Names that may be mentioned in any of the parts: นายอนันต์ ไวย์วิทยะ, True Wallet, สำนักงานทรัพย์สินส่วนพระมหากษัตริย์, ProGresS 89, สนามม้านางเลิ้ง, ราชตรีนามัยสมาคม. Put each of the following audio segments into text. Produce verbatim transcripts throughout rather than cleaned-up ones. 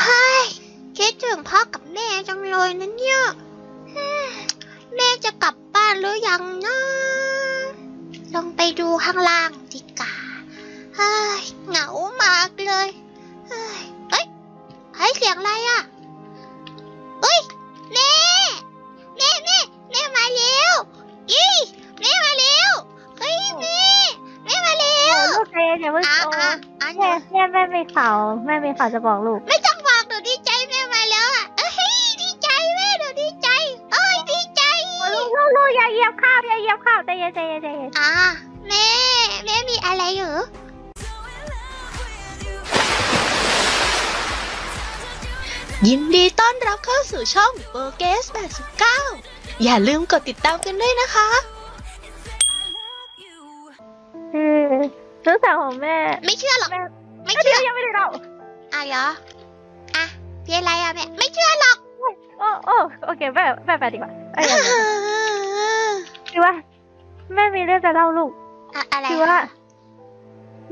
เฮ้ยคิดถึงพ่อกับแม่จังเลยนะเนี่ยแม่จะกลับบ้านหรือยังนะลงไปดูข้างล่างดีกว่าเฮ้ยเหงามากเลยเฮ้ยเฮ้ยเฮ้ยเสียงอะไรอ่ะเฮ้ยแม่แม่แม่แม่มาเร็วยี่แม่มาเร็วเฮ้ยแม่แม่มาเร็วลูกเอ๋ยอย่าเพิ่งโตแม่แม่แม่ไม่เข่าแม่ไม่เข่าจะบอกลูกไม่ต้องบอกหนูดีใจแม่มาแล้วอ่ะเอ้ยดีใจแม่หนูดีใจเอ้ยดีใจลูกลูกอย่าเหยียบข้าวอย่าเหยียบข้าวใจเย็นใจเย็นใจเย็นอ่ะแม่แม่มีอะไรเหรอยินดีต้อนรับเข้าสู่ช่องโปเกสแปดสิบเก้าอย่าลืมกดติดตามกันด้วยนะคะลูกสาวของแม่ไม่เชื่อหรอกไม่เชื่อยังไม่ได้เราอ่ะเหรออ่ะเป็นอะไรอ่ะแม่ไม่เชื่อหรอกโอ้โอ้โอเคแม่แม่ไปดีกว่าคือว่าแม่มีเรื่องจะเล่าลูกอะไรคือว่า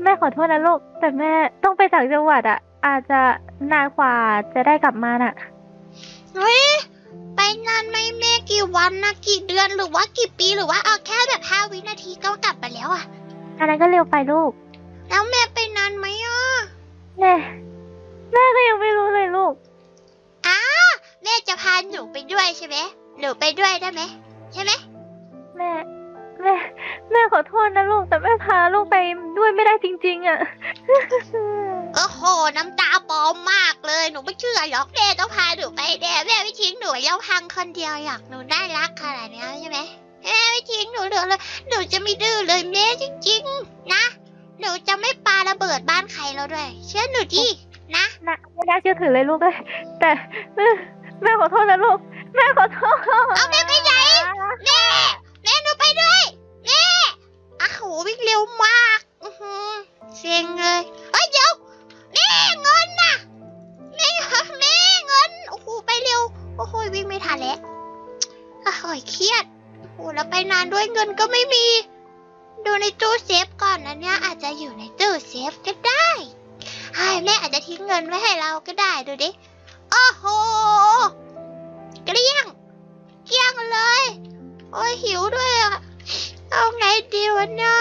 แม่ขอโทษนะลูกแต่แม่ต้องไปต่างจังหวัดอ่ะอาจจะนานกว่าจะได้กลับมาน่ะเฮ้ยไปนานไหมแม่กี่วันนะกี่เดือนหรือว่ากี่ปีหรือว่าเอาแค่แบบห้าวินาทีก็กลับมาแล้วอ่ะอันนั้นก็เร็วไปลูกแล้วแม่ไปนานไหมอ่ะแม่แม่ก็ยังไม่รู้เลยลูกอ้าแม่จะพาหนูไปด้วยใช่ไหมหนูไปด้วยได้ไหมใช่ไหมแม่แม่แม่ขอโทษนะลูกแต่แม่พาลูกไปด้วยไม่ได้จริงๆอ่ะโอ้โหน้ำตาปลอมมากเลยหนูไม่เชื่อหรอกแม่ต้องพาหนูไปแน่แม่ไม่ทิ้งหนูแล้วพังคนเดียวอยากหนูน่ารักขนาดนี้ใช่ไหมแม่ไม่ทิ้งหนูเลยหนูจะไม่ดื้อเลยแม่จริงๆนะหนูจะไม่ปาระเบิดบ้านใครแล้วด้วยเชื่อหนูดินะไม่น่าเชื่อถือเลยลูกเลยแต่แม่ขอโทษนะลูกแม่ขอโทษเอาแม่ไปไหนแม่แม่หนูไปด้วยแม่อ้าวโหวิ่งเร็วมากเสียงเลยเอ้ยเดี๋ยวแม่เงินนะแม่แม่เงินโอ้โหไปเร็วโอ้โหวิ่งไม่ทันแล้วอ้าวเครียดโอ้แล้วไปนานด้วยเงินก็ไม่มีดูในตู้เซฟก่อนนะเนี่ยอาจจะอยู่ในตู้เซฟก็ได้ไอ้แม่อาจจะทิ้งเงินไว้ให้เราก็ได้ดูดิโอ้โหเกลี้ยงเกลี้ยงเลยโอ้ยหิวด้วยอ่ะเอาไงดีวะเนี่ย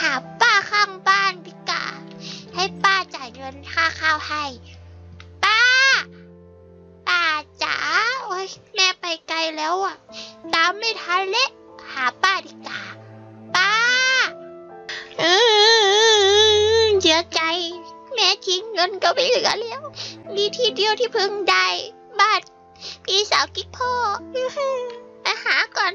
หาป้าข้างบ้านดีกว่าให้ป้าจ่ายเงินค่าข้าวให้ป้าป้าจ๋าโอ้ยแม่ไปไกลแล้วอ่ะตามไม่ทันเละหาป้าดีกว่าป้าเออเสียใจแม่ทิ้งเงินก็ไม่เหลือแล้วมีที่เดียวที่พึ่งได้บ้านพี่สาวกิ๊กพ่อไปหาก่อน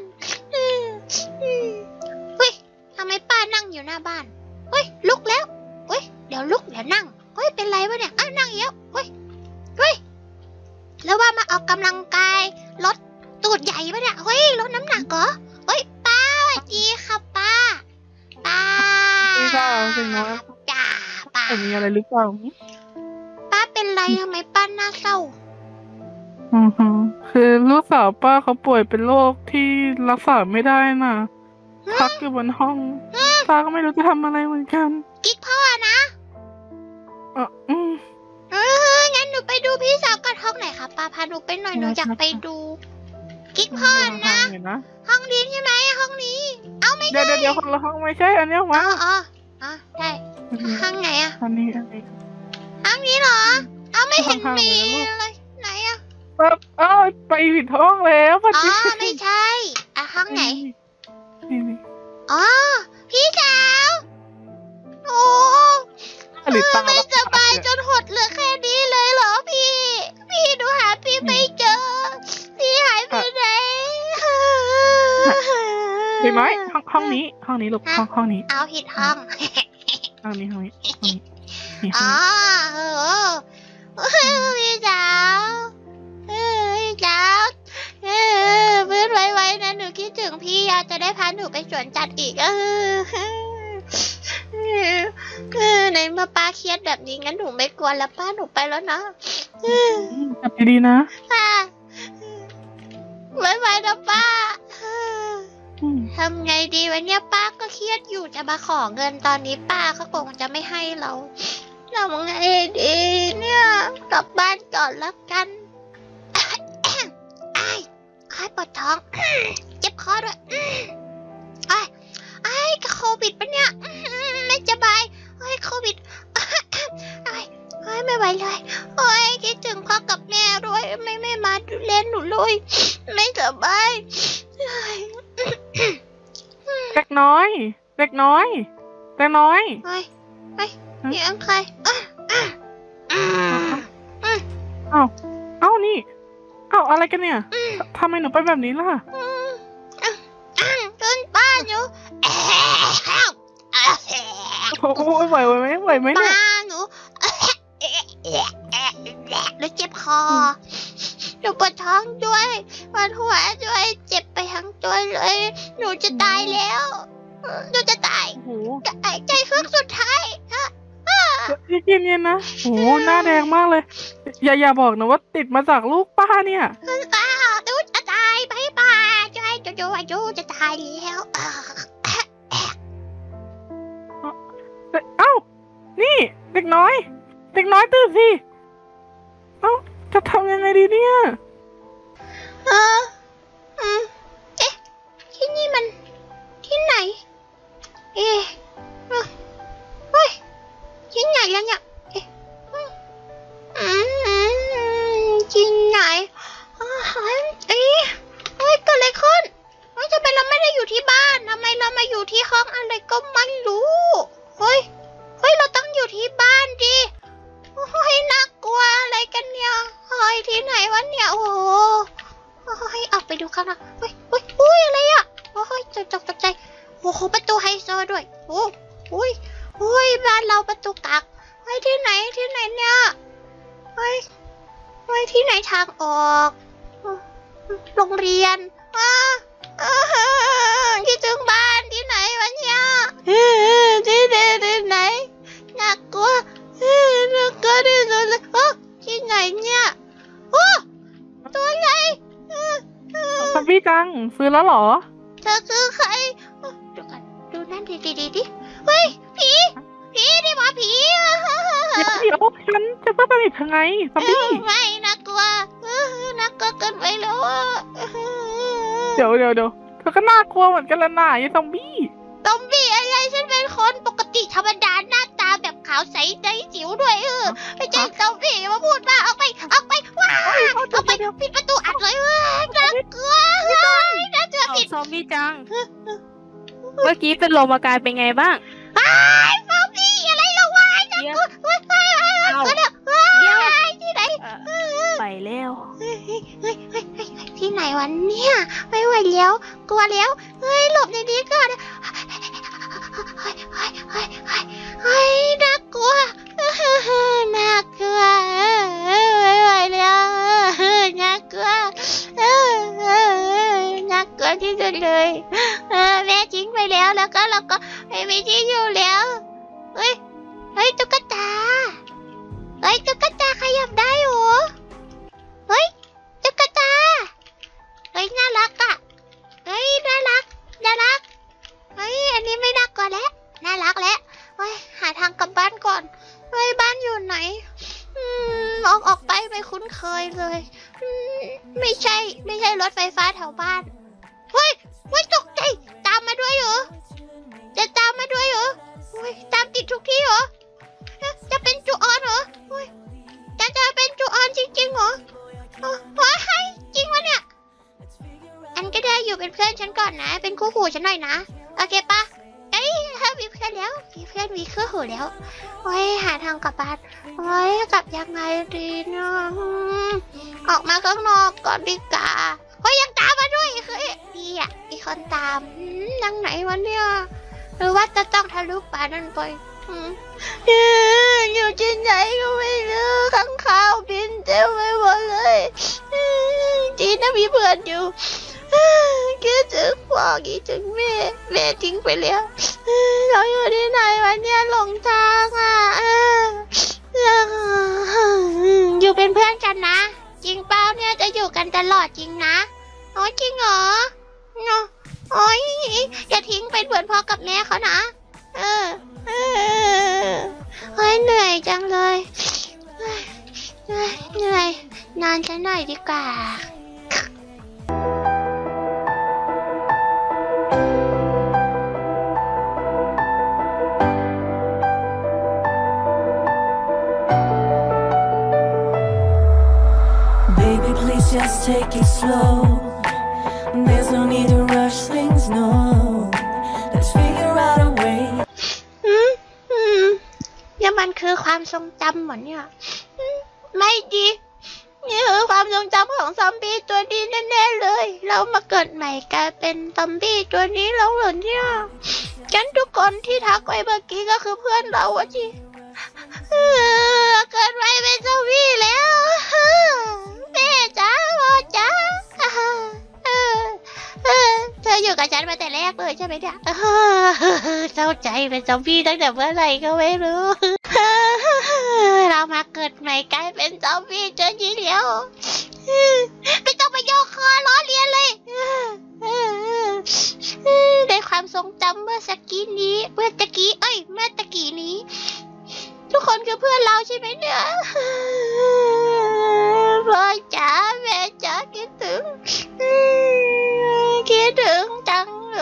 เฮ้ยทำไมป้านั่งอยู่หน้าบ้านเฮ้ยลุกแล้วเฮ้ยเดี๋ยวลุกเดี๋ยวนั่งเฮ้ยเป็นไรวะเนี่ยอ้าวนั่งเยอะเฮ้ยเฮ้ยแล้วว่ามาออกกำลังกายลดตูดใหญ่ปะเนี่ยเฮ้ยลดน้ำหนักเหรอเฮ้ยป้าสวัสดีค่ะป้าป้าพี่สาวเป็นน้อยจ้าป้ามีอะไรหรือเปล่าป้าเป็นไรทำไมป้าหน้าเศร้าอือฮึคือลูกสาวป้าเขาป่วยเป็นโรคที่รักษาไม่ได้น่ะพักอยู่บนห้องป้าก็ไม่รู้จะทำอะไรเหมือนกันกิ๊กพ่อนะเอออือเอองั้นหนูไปดูพี่สาวกันห้องไหนคะป้าพาหนูไปหน่อยหนูอยากไปดูกิ๊กพ่อนะห้องนี้ใช่ไหมห้องนี้เอาไม่ได้เดี๋ยวเดี๋ยวคนละห้องไม่ใช่อันนี้วะอ๋ออ๋อได้ห้องไหนอะห้องนี้ห้องนี้เหรอเอาไม่เห็นมีเลยไหนอะปั๊บอ้าวไปผิดห้องแล้วอ๋อไม่ใช่อะห้องไหนอ๋อพี่สาวโอ้ไม่สบายจนหดเหลือแค่นี้เลยเหรอพี่พี่ดูหาพี่ไม่เจอพี่หายไปไหนเห็นไหมห้องนี้ห้องนี้ลูกห้องห้องนี้เอาผิดห้องห้องนี้ห้องนี้อ๋อเออพี่สาวเออพี่สาวเออฟื้นไวๆนะหนูคิดถึงพี่อยากจะได้พาหนูไปสวนจัดอีกเออในเมื่อป้าเครียดแบบนี้งั้นหนูไม่กลัวแล้วป้าหนูไปแล้วนะกลับไปดีนะไว้ไว้นะป้าทำไงดีวะเนี่ยป้าก็เครียดอยู่จะมาขอเงินตอนนี้ป้าก็คงจะไม่ให้เรา ทำไงดีเนี่ยกลับบ้านก่อนแล้วกันไอ้คอยปวดท้องเจ็บคอด้วยไอ้ไอ้โควิดปะเนี่ยไม่สบายไอ้โควิดไอ้ไอ้ไม่ไหวเลยไอ้คิดถึงพ่อกับแม่ด้วยไม่ไม่มาดูแลหนูเลยไม่สบายเด็กน้อยเด็กน้อยเด็กน้อยไอ้ไอ้นี่อังใครอ้าวอ้าวนี่อ้าวอะไรกันเนี่ยทำไมหนูไปแบบนี้ล่ะขึ้นบ้านอยู่โอ้ยไหวไหมไหวไหมเนี่ยบ้าหนูแล้วเจ็บคอหนูปวดท้องด้วยปวดหัวด้วยเจ็บไปทั้งตัวเลยหนูจะตายแล้วหนูจะตายใจเฮือกสุดท้ายเย็นๆนะโอ้หน้าแดงมากเลยอย่าอย่าบอกนะว่าติดมาจากลูกป้าเนี่ยป้าตุ๊ดจะตายไปป้าจะให้โจโจอายุจะตายแล้วเอ้านี่เด็กน้อยเด็กน้อยตื่นสิเอ้าจะทำยังไงดีเนี่ยเออเอ๊ะที่นี่มันที่ไหนเอ๊ะชิ้นใหญ่แล้วเนี่ยชิ้นใหญ่เอ๊ะเกิดอะไรขึ้นทำไมเราไม่ได้อยู่ที่บ้านทำไมเรามาอยู่ที่ห้องอะไรก็ไม่รู้เฮ้ยเฮ้ยเราต้องอยู่ที่บ้านดิเฮ้ยน่ากลัวอะไรกันเนี่ยเฮ้ยที่ไหนวะเนี่ยโอ้โหเฮ้ยออกไปดูข้างนอกเฮ้ยเฮ้ยอุ้ยอะไรอ่ะโอ้ยตกตกใจโอ้โหประตูไฮโซด้วยโอ้โอ้ยเฮ้ยบ้านเราประตูกักเฮ้ยที่ไหนที่ไหนเนี่ยเฮ้ยเฮ้ยที่ไหนทางออกโรงเรียนว้าที่ถึงบ้านที่ไหนวะเนี่ยที่ไหนที่ไหนน่ากลัวน่ากลัวที่สุดเลยโอ้ที่ไหนเนี่ยโอ้ตัวอะไรซอมบี้จังฟื้นแล้วหรอเธอคือใครดูกันดูนั่นดีดีดิเฮ้ยผีผีดิหมอผีเดี๋ยวเดี๋ยวฉันจะต้องไปทางไหนซอมบี้ไม่น่ากลัวน่ากลัวเกินไปแล้วเดี๋ยวเดี๋ยวเดี๋ยวเธอก็น่ากลัวเหมือนกันละน่ะยัยซอมบี้ซอมบี้อะไรฉันเป็นคนปกติธรรมดาหน้าตาแบบขาวใสใจจิ๋วด้วยเออไม่ใช่ซอมบี้มาพูดว่าออกไปออกไปว้าออกไปปิดประตูอัดเลยน่ากลัวน่ากลัวผิดซอมบี้จังเมื่อกี้เป็นลมอาการเป็นไงบ้างไอ้ซอมบี้อะไรเราวายจังกูว้าวก็เด้อว้ายที่ไหนไปแล้วที่ไหนวันเนี่ยไม่ไหวแล้วกลัวแล้วเฮ้ยหลบในนี้ก่อนเฮ้ยน่ากลัวน่ากลัวไม่ไหวแล้วน่ากลัวน่ากลัวที่สุดเลยแม่ทิ้งไปแล้วแล้วก็เราก็ไม่มีที่อยู่แล้วเฮ้ยเฮ้ยตุ๊กตาเฮ้ยตุ๊กตาขยับได้หรอเฮ้ยตุ๊กตาเฮ้ยน่ารักอ่ะเฮ้ยน่ารักน่ารักเฮ้ยอันนี้ไม่น่ากลัวแล้วน่ารักแล้วเฮ้ยหาทางกลับบ้านก่อนเฮ้ยบ้านอยู่ไหนอืมออกออกไปไม่คุ้นเคยเลยไม่ใช่ไม่ใช่รถไฟฟ้าแถวบ้านเฮ้ยเฮ้ยตกใจตามมาด้วยเหรอจะตามมาด้วยเหรอเฮ้ยตามติดทุกที่เหรอจะเป็นจูออนเหรอเฮ้ยจะจะเป็นจูออนจริงๆเหรอเฮ้ยจริงวะเนี่ยอันก็ได้อยู่เป็นเพื่อนฉันก่อนนะเป็นคู่หูฉันหน่อยนะโอเคปะเอ้ยถ้ามีเพื่อนแล้วมีเพื่อนมีคู่หูแล้วเฮ้ยหาทางกลับบ้านเฮ้ยกลับยังไงดีนะออกมาข้างนอกก่อนดีกว่าเฮ้ยยังตามมาด้วยคือดีอ่ะมีคนตามยังไหนวะเนี่ยหรือว่าจะต้องทะลุป่านั่นไปอยู่ที่ไหนก็ไม่รู้ข้างข้าวบินเต็มไปหมดเลยจีน่ามีเพื่อนอยู่คิดถึงพ่อคิดถึงแม่แม่ทิ้งไปแล้วเราอยู่ที่ไหนวะเนี่ยหลงทางอ่ะอยู่เป็นเพื่อนกันนะจริงเปล่าเนี่ยจะอยู่กันตลอดจริงนะอ๋อจริงเหรอโอ้ยอย่าทิ้งไปเหมือนพ่อกับแม่เขานะเออเออ เฮ้ยเหนื่อยจังเลยเหนื่อยเหนื่อยนอนสักหน่อยดีกว่าJust take it slow. There's no need to rush things, no. Let's figure out a way. อืมอืมเนี่ยมันคือความทรงจำเหมือนเนี่ยไม่ดีนี่คือความทรงจำของซอมบี้ตัวนี้แน่ๆเลยเรามาเกิดใหม่กลายเป็นซอมบี้ตัวนี้แล้วเหรอเนี่ยงั้นทุกคนที่ทักไว้เมื่อกี้ก็คือเพื่อนเราอะจีเกิดใหม่เป็นซอมบี้แล้วอยู่กับฉันมาแต่แรกเลยใช่ไหมเนี่ยเศร้าใจเป็นซอมบี้ตั้งแต่เมื่อไหร่ก็ไม่รู้เรามาเกิดใหม่กลายเป็นซอมบี้จนยี่เดียวไม่ต้องไปโยกคอล้อเลียนเลยในความทรงจำเมื่อสักกี้นี้เมื่อตะกี้เอ้ยเมื่อตะกี้นี้ทุกคนคือเพื่อนเราใช่ไหมเนี่ยพ่อจ๋าแม่จ๋าคิดถึงคิดถึงจังเล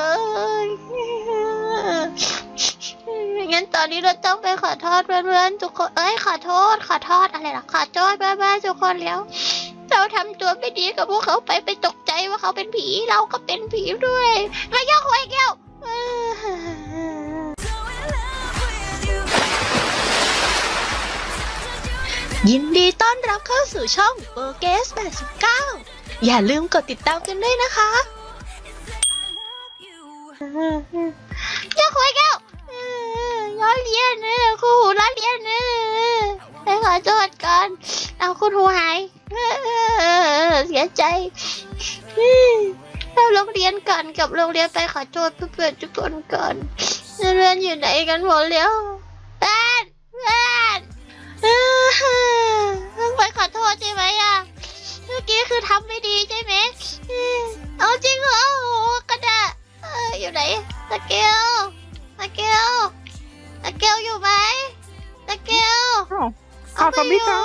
ยงั้นตอนนี้เราต้องไปขอโทษเพื่อนๆทุกคนเอ้ยขอโทษขอโทษอะไรล่ะขอโทษแม่ๆทุกคนแล้วเราทำตัวไม่ดีกับพวกเขาไปไปตกใจว่าเขาเป็นผีเราก็เป็นผีด้วยไม่ยอมคุยเกี่ยวยินดีต้อนรับเข้าสู่ช่องโปเกสแปดสิบเก้าอย่าลืมกดติดตามกันด้วยนะคะอย่าคุยแก้วย้อนเรียนเนี่ยครูหูร้านเรียนเนี่ยไปขอโทษกันเอาคุณหูหายเสียใจเราโรงเรียนก่อนกับโรงเรียนไปขอโทษเพื่อนๆทุกคนก่อนเรียนอยู่ไหนกันหมดแล้วแป๊ดแป๊ดไปขอโทษใช่ไหมอ่ะเมื่อกี้คือทำไม่ดีใช่ไหมเอาจริงเหรอก็ได้อยู่ไหนตะเกียวตะเกียวตะเกียวอยู่ไหมตะเกียวเอาไปอยู่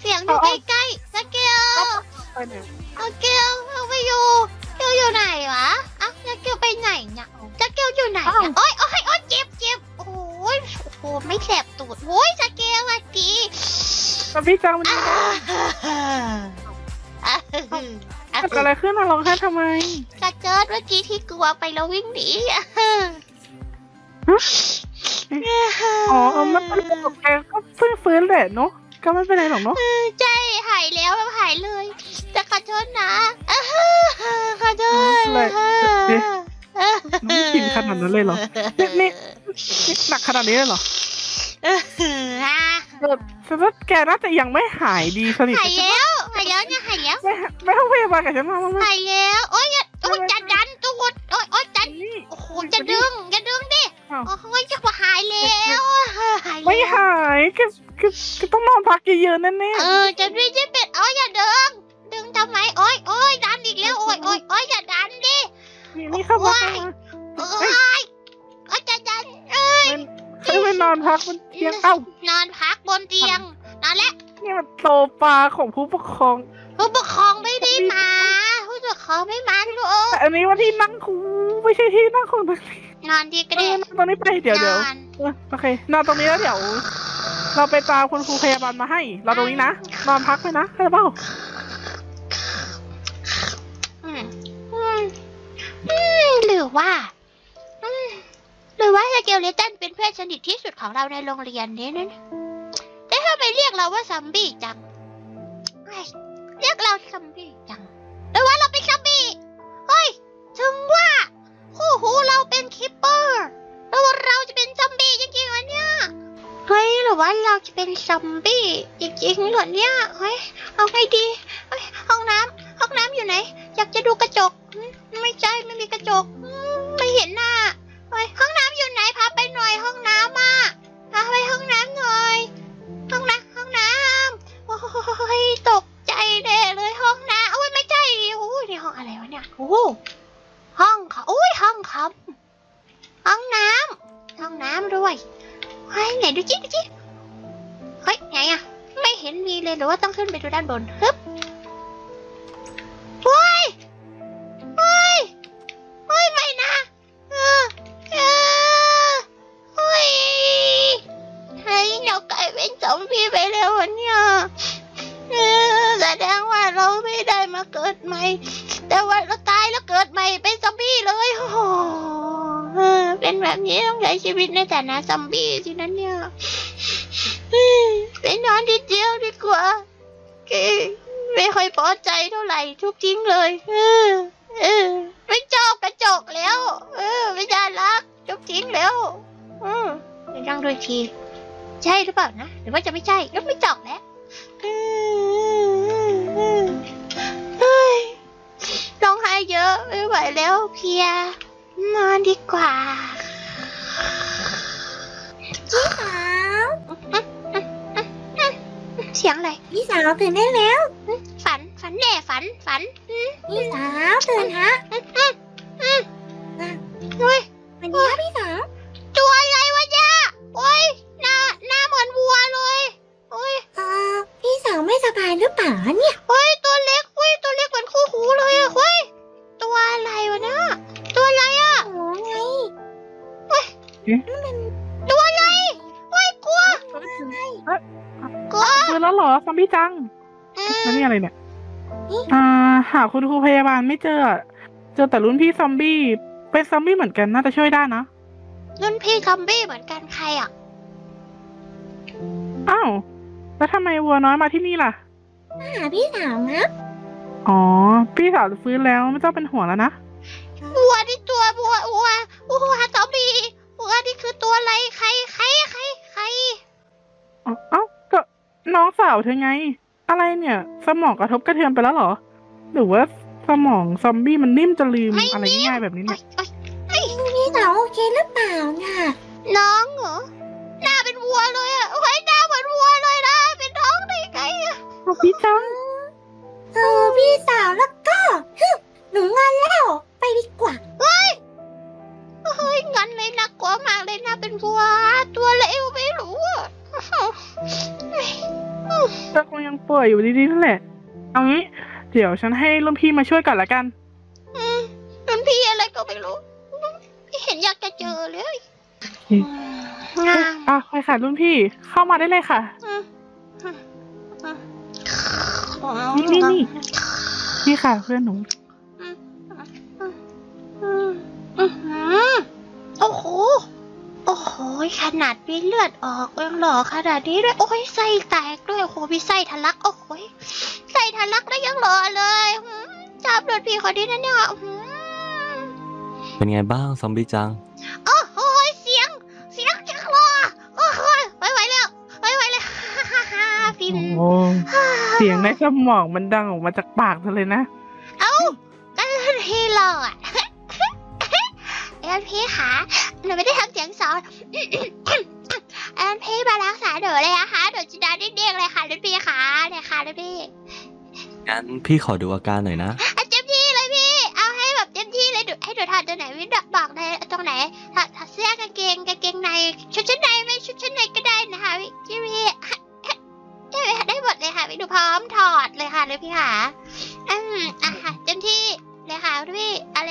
เสียงอยู่ใกล้ๆตะเกียวตะเกียวเอาไปอยู่เกียวอยู่ไหนวะอ่ะตะเกียวไปไหนเนี่ยตะเกียวอยู่ไหนเนี่ยโอ๊ยโอ๊ยโอ๊ยเจ็บเจ็บโอ้ยโอ้ไม่แสบตูดโอ้ยตะเกียวมาดีตะพี่จังมันอะไรขึ้นมาลองท่าทำไมกระเจิดเมื่อกี้ที่กลัวไปแล้ววิ่งหนีอ๋อมันเป็นปกติก็เพิ่งฟื้นแหละเนาะก็ไม่เป็นไรหรอกเนาะใจหายแล้วแบบหายเลยจะขอโทษนะขอโทษนี่กินขนาดนั้นเลยเหรอนี่หนักขนาดนี้เลยเหรอแต่ว่าแกน่าจะยังไม่หายดีสนิทหายแล้วหายแล้วเนี่ยหายแล้วไม่ต้องพยาบาลกับฉันมาหายแล้วโอ๊ยโอ๊ยจะดันตูดโอ๊ยโอ๊ยจะโอ้โหจะดึงจะดึงดิโอ๊ยจะว่าหายแล้วไม่หายก็ก็ต้องนอนพักเยอะๆแน่ๆเออจะไม่ใช่เป็ดโอ๊ยอย่าดึงดึงทำไมโอ๊ยโอ๊ยดันอีกแล้วโอ๊ยโอ๊ยโอ๊ยอย่าดันดินี่เข้ามาโอ๊ยโอ๊ยจะดันเอ้ยไม่ไปนอนพักบนเตียงเอ้านอนพักบนเตียงนอนแล้วนี่มันโตปลาของผู้ปกครองผู้ปกครองไม่ได้มาผู้ปกครองไม่มาลูกอันนี้ว่าที่นั่งครูไม่ใช่ที่นั่งคนนอนดีก็ได้ตอนนี้ไปเดี๋ยวเดี๋ยวโอเคนอนตรงนี้แล้วเดี๋ยวเราไปตามคุณครูพยาบาลมาให้เราตรงนี้นะนอนพักไปนะได้เปล่าหรือว่าหรือว่าสเกลเลตันเป็นเพื่อนสนิทที่สุดของเราในโรงเรียนนี้นั่นแต่ทำไมเรียกเราว่าซัมบี้จังเรียกเราซัมบี้จังหรือว่าเราเป็นซัมบี้เฮ้ยถึงว่าคู่หูเราเป็นคิปเปอร์แล้วเราจะเป็นซัมบี้จริงๆวะเนี่ยเฮ้ยหรือว่าเราจะเป็นซัมบี้จริงๆหรอเนี่ยเฮ้ยเอาไงดีห้องน้ำห้องน้ำอยู่ไหนอยากจะดูกระจกไม่ใช่ไม่มีกระจกไม่เห็นหน้าห้องน้ำอยู่ไหนพาไปหน่อยห้องน้ำอ่ะพาไปห้องน้ำหน่อยห้องน้ำห้องน้ำโอ้ยตกใจแน่เลยห้องน้ำโอ้ยไม่ใช่โอ้ยนี่ห้องอะไรวะเนี่ยโอ้ห้องค่ะโอ้ยห้องครับห้องน้ำห้องน้ำด้วย เฮ้ยไหนดูจิดูจิเฮ้ยไหนอะไม่เห็นมีเลยหรือว่าต้องขึ้นไปดูด้านบนฮึบเฮ้ยเฮ้ยเฮ้ยไม่นะเออเออเฮ้ยเฮ้ยเรากลายเป็นสองพี่ไปแล้วเนี่ยเออแสดงว่าเราไม่ได้มาเกิดใหม่แต่ว่าเราตายแล้วเกิดใหม่เป็นซอมบี้เลยโอ้โหเป็นแบบนี้ต้องใช้ชีวิตในฐานะซอมบี้สินั่นเนี่ยไปนอนทีเดียวดีกว่าไม่ค่อยพอใจเท่าไหร่ทุบทิ้งเลยเออเออไม่ชอบกระจกแล้วเออไม่ได้รักทุบทิ้งแล้วเออยังด้วยทีใช่หรือเปล่านะหรือว่าจะไม่ใช่ก็ไม่จอกแล้วร้องไห้เยอะไม่ไหวแล้วเพียนอนดีกว่าพี่สาวเสียงอะไรพี่สาวตื่นได้แล้วฝันฝันแน่ฝันฝันพี่สาวตื่นฮะเฮ้ยวันนี้พี่สาวตัวอะไรวะย่าโอ้ยหน้าหน้าเหมือนวัวเลยโอ้ยพี่สาวไม่สบายหรือเปล่าเนี่ยโอ้ยตัวเล็กโอ้ยตัวเล็กเหมือนคู่หูเลยโอ้ยตัวอะไรวะนะตัวอะไรอ่ะหัวไงโอ้ยตัวอะไรโอ้ยกลัวกลัวเจอแล้วเหรอซอมบี้จังแล้วนี่อะไรเนี่ยอ่าหาคุณครูพยาบาลไม่เจอเจอแต่รุ่นพี่ซอมบี้เป็นซอมบี้เหมือนกันน่าจะช่วยได้นะรุ่นพี่ซอมบี้เหมือนกันใครอ่ะอ้าวแล้วทำไมวัวน้อยมาที่นี่ล่ะมาหาพี่สาวนะอ๋อพี่สาวฟื้นแล้วไม่ต้องเป็นห่วงแล้วนะวัวที่ตัววัววัววัวซอมบี้วัวนี่คือตัวอะไรใครใครใครใครอ๋อเอ้าก็น้องสาวเธอไงอะไรเนี่ยสมองกระทบกระเทือนไปแล้วเหรอหรือว่าสมองซอมบี้มันนิ่มจะลืมอะไรง่ายแบบนี้เนี่ยพี่สาวโอเคหรือเปล่าน่ะน้องเหรอหน้าเป็นวัวเลยอะไว้หน้าเหมือนวัวเลยนะเป็นน้องได้ไงอะพี่จังเออพี่สาวแล้วก็หนูงอนแล้วไปดีกว่าเฮ้ยเฮ้ยงอนเลยนะกลัวมากเลยนะเป็นวัวตัวเล็กไม่รู้อะแต่คงยังป่วยอยู่ดีๆนั่นแหละเอางี้เดี๋ยวฉันให้รุ่นพี่มาช่วยก่อนละกันอืมรุ่นพี่อะไรก็ไม่รู้เห็นอยากจะเจอเลยอ่ะไปค่ะรุ่นพี่เข้ามาได้เลยค่ะนี่นี่นี่นี่ค่ะเพื่อนหนูโอ้โหโอ้โหขนาดมีเลือดออกยังหล่อขนาดนี้ด้วยโอ้ยไส้แตกด้วยโอ้โหมีไส้ทะลักโอ้โหไส้ทะลักแล้วยังหล่อเลยจับโดนพี่คนนี้นะเนี่ยเป็นไงบ้างซอมบี้จังเสียงในสมองมันดังออกมาจากปากเธอเลยนะเอ้าก็พี่หล่ออ่ะแอนพี่ขาหนูไม่ได้ทำเสียงสอนแอนพี่มารักษาหนูเลยนะคะหนูจะนอนเด้งๆเลยค่ะรุ่นพี่ขาเนี่ยค่ะรุ่นพี่งั้นพี่ขอดูอาการหน่อยนะเจ็บที่เลยพี่เอาให้แบบเจ็บที่เลยดูให้หนูทานตรงไหนวิดบอกในตรงไหนถัดเสื้อกางเกงกางเกงในชุดชั้นในไม่ชุดชั้นในก็ได้นะคะพี่ได้หมดเลยค่ะพี่ดูพร้อมถอดเลยค่ะเลยพี่ค่ะอืมอ่ะค่ะเต็มที่เลยค่ะพี่อะไร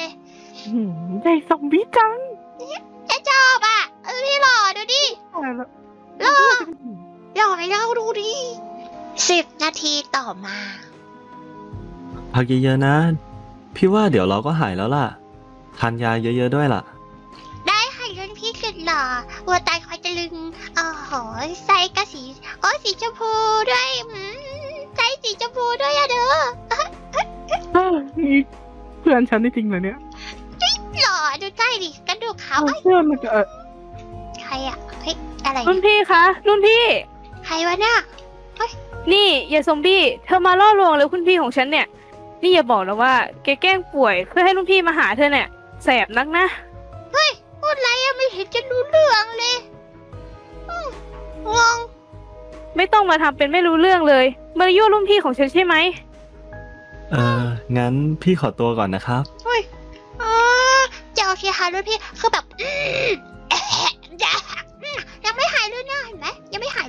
ใหญ่ซอมบี้จังจะชอบอ่ะพี่หล่อดูดิหล่อหล่อไปแล้วดูดิสิบนาทีต่อมาพักเยอะๆนะพี่ว่าเดี๋ยวเราก็หายแล้วล่ะทานยาเยอะๆด้วยล่ะได้ค่ะรุ่นพี่สุดหล่อวัวตายคอยจะลึงอ๋อหอยไส้กระสีโอ้สีชมพูด้วยไส้สีชมพูด้วยอะเด้อเพื่อนฉันนี่จริงเหรอเนี่ยหล่อดูใกล้ดิกระดูกขาวเพื่อนมันจะใครอะเฮ้ยอะไรรุ่นพี่คะรุ่นพี่ใครวะเนี่ยนี่อย่าซอมบี้เธอมาล่อลวงเลยคุณพี่ของฉันเนี่ยนี่อย่าบอกนะว่าแกแกล้งป่วยเพื่อให้รุ่นพี่มาหาเธอเนี่ยแสบนักนะเฮ้ยพูดอะไรอะไม่เห็นจะรู้เรื่องเลยงงไม่ต้องมาทำเป็นไม่รู้เรื่องเลยมายั่วรุ่นพี่ของฉันใช่ไหมเอองั้นพี่ขอตัวก่อนนะครับเฮ้ยอ๋อเจ้าที่หารุ่นพี่คือแบบยังไม่หายเลย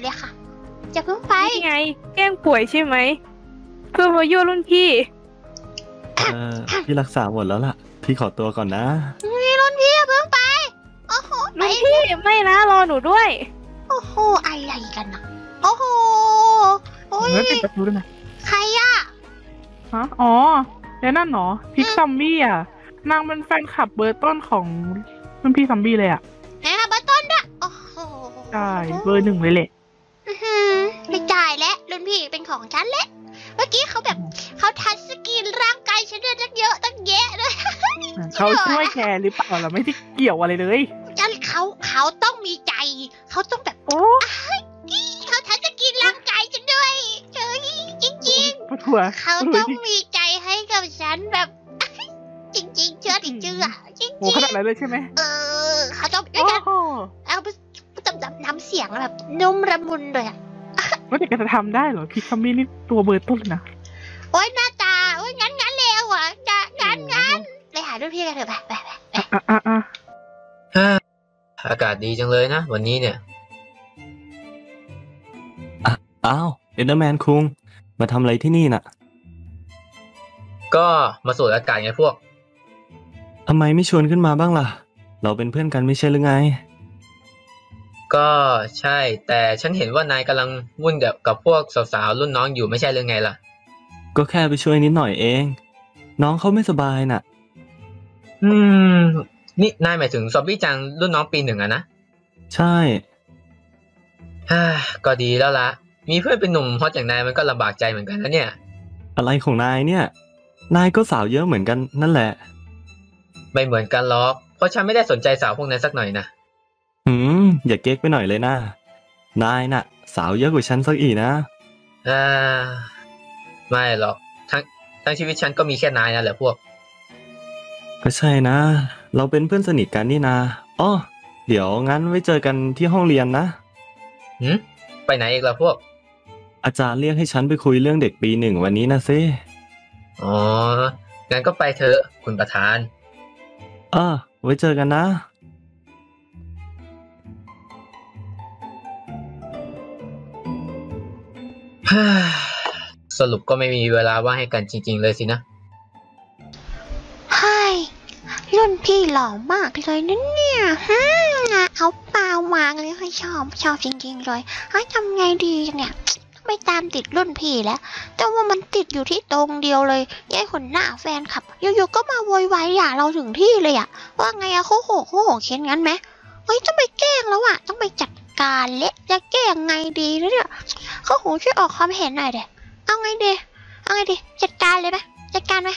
เลยค่ะจะเพิ่งไปนี่ไงแกล้งป่วยใช่ไหมเพื่อมายั่วรุ่นพี่พี่รักษาหมดแล้วล่ะพี่ขอตัวก่อนนะรุ่นพี่เพิ่งไปโอ้โหรุ่นพี่ไม่นะรอหนูด้วยโอ้โหอะไรกันนะโอ้โหโอ้ยปิดประตูด้วยนะใครอะฮะอ๋อแล้วนั่นหนอพิกซัมบี้อะนางเป็นแฟนคลับเบอร์ต้นของรุ่นพี่ซัมบี้เลยอะแหมเบอร์ต้นด้วยโอ้โหใช่เบอร์หนึ่งเลยแหละไม่จ่ายแล้วรุ่นพี่เป็นของฉันแล้วเมื่อกี้เขาแบบเขาทัชสกินร่างกายฉันตั้งเยอะตั้งแยะเลยเขาช่วยแคร์หรือเปล่าเราไม่ได้เกี่ยวอะไรเลยฉันเขาเขาต้องมีใจเขาต้องแบบโอ้เขาทัชสกินร่างกายฉันด้วยเฮ้ยจริงจริงเขาต้องมีใจให้กับฉันแบบจริงจริงเชื่อจริงจริงอ่ะจริงจริงเขาทำอะไรเลยใช่ไหมเออเขาต้องด้วยกันเอาไปจำจำน้ำเสียงแบบนุ่มระมุนเลยอ่ะว่าแต่จะทำได้เหรอพี่ซัมบี้นี่ตัวเบอร์ต้นนะโอ๊ยหน้าตาโอ๊ยงั้นงั้นเร็วอ่ะจะงั้นงั้นไปหาด้วยพี่กันเถอะไปไปไปอ่ะอ่ะอากาศดีจังเลยนะวันนี้เนี่ยอ้าวเอ็นเดอร์แมนคุงมาทำอะไรที่นี่น่ะก็มาสูดอากาศไงพวกทำไมไม่ชวนขึ้นมาบ้างล่ะเราเป็นเพื่อนกันไม่ใช่หรือไงก็ใช่แต่ฉันเห็นว่านายกำลังวุ่นกับกับพวกสาวๆรุ่นน้องอยู่ไม่ใช่หรือไงล่ะก็แค่ไปช่วยนิดหน่อยเองน้องเขาไม่สบายน่ะอืมนี่นายหมายถึงซอมบี้จังรุ่นน้องปีหนึ่งอะนะใช่ฮ่าก็ดีแล้วละมีเพื่อนเป็นหนุ่มฮอตอย่างนายมันก็ลำบากใจเหมือนกันนะเนี่ยอะไรของนายเนี่ยนายก็สาวเยอะเหมือนกันนั่นแหละไม่เหมือนกันหรอกเพราะฉันไม่ได้สนใจสาวพวกนั้นสักหน่อยนะอืมอย่าเก๊กไปหน่อยเลยนะนายน่ะสาวเยอะกว่าฉันสักอีกนะอ่าไม่หรอกทั้งทั้งชีวิตฉันก็มีแค่นายนะแหละพวกก็ใช่นะเราเป็นเพื่อนสนิทกันนี่นะอ๋อเดี๋ยวงั้นไว้เจอกันที่ห้องเรียนนะหืมไปไหนอีกล่ะพวกอาจารย์เรียกให้ฉันไปคุยเรื่องเด็กปีหนึ่งวันนี้นะซิอ๋องั้นก็ไปเถอะคุณประธานอ่าไว้เจอกันนะสรุปก็ไม่มีเวลาว่างให้กันจริงๆเลยสินะเฮ้ยรุ่นพี่หล่อมากเลยนั่นเนี่ยฮ่าเขาปาวางเลยให้ชอบชอบจริงๆเลยเฮ้ยทำไงดีเนี่ยไม่ตามติดรุ่นพี่แล้วแต่ว่ามันติดอยู่ที่ตรงเดียวเลยยายคนหน้าแฟนคลับอยู่ๆก็มาโวยวายด่าเราถึงที่เลยอะว่าไงอะโคโหโคโหเค้นงั้นไหมเฮ้ยต้องไปแกล้งแล้วอะต้องไปจัดการเละจะแก้ยังไงดีเนี่ยเขาหูช่วยออกความเห็นหน่อยเด็กเอาไงดีเอาไงดีจัดการเลยไหมจัดการไหม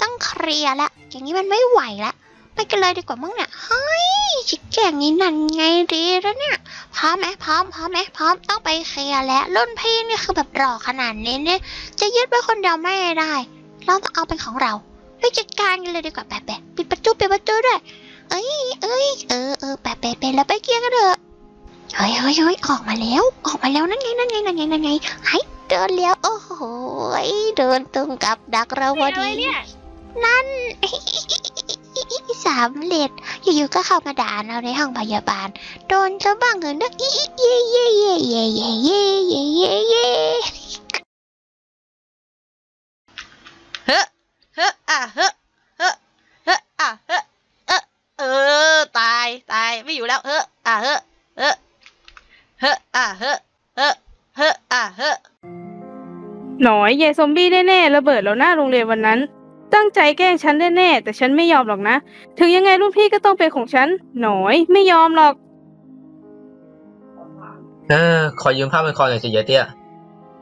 ต้องเคลียร์ละอย่างนี้มันไม่ไหวละไปกันเลยดีกว่ามึงเนี่ยเฮ้ยชิคแก่งนี้นั่นไงดีแล้วเนี่ยพร้อมไหมพร้อมพร้อมไหมพร้อมต้องไปเคลียร์แล้วรุ่นพี่นี่คือแบบหล่อขนาดนี้เนี่ยจะยึดไว้คนเดียวไม่ได้เราต้องเอาเป็นของเราไปจัดการกันเลยดีกว่าแปะแปะปิดประตูปิดประตูด้วยเอ้ยเอ้ยเออเออแปะแปะไปแล้วไปเคลียร์กันเถอะเฮ้ยเฮ้ยเฮ้ยออกมาแล้วออกมาแล้วนั่นไงนั่นไงนั่นไงนั่นไงไอ้เดินแล้วโอ้โหเดินตรงกับดักเราพอดีนั่นสำเร็จอยู่ๆก็เข้ามาด่าเราในห้องพยาบาลโดนเจ้าบ้างเงินนักเย่เย่เย่เย่เย่เย่เย่เย่เย่เย่เฮ้เฮ้อะเฮ้เฮ้เฮ้อะเฮ้เฮ้เออตายตายไม่อยู่แล้วเฮ้อะเฮ้เฮ้เฮ้อะเฮ้เฮ้เฮ้อะเฮ้หน่อยยายซอมบี้แน่ๆระเบิดแล้วหน้าโรงเรียนวันนั้นตั้งใจแกล้งฉันแน่ๆแต่ฉันไม่ยอมหรอกนะถึงยังไงรุ่นพี่ก็ต้องเป็นของฉันหน่อยไม่ยอมหรอกเออขอยืมผ้าพันคอหน่อยสิยายเตี้ย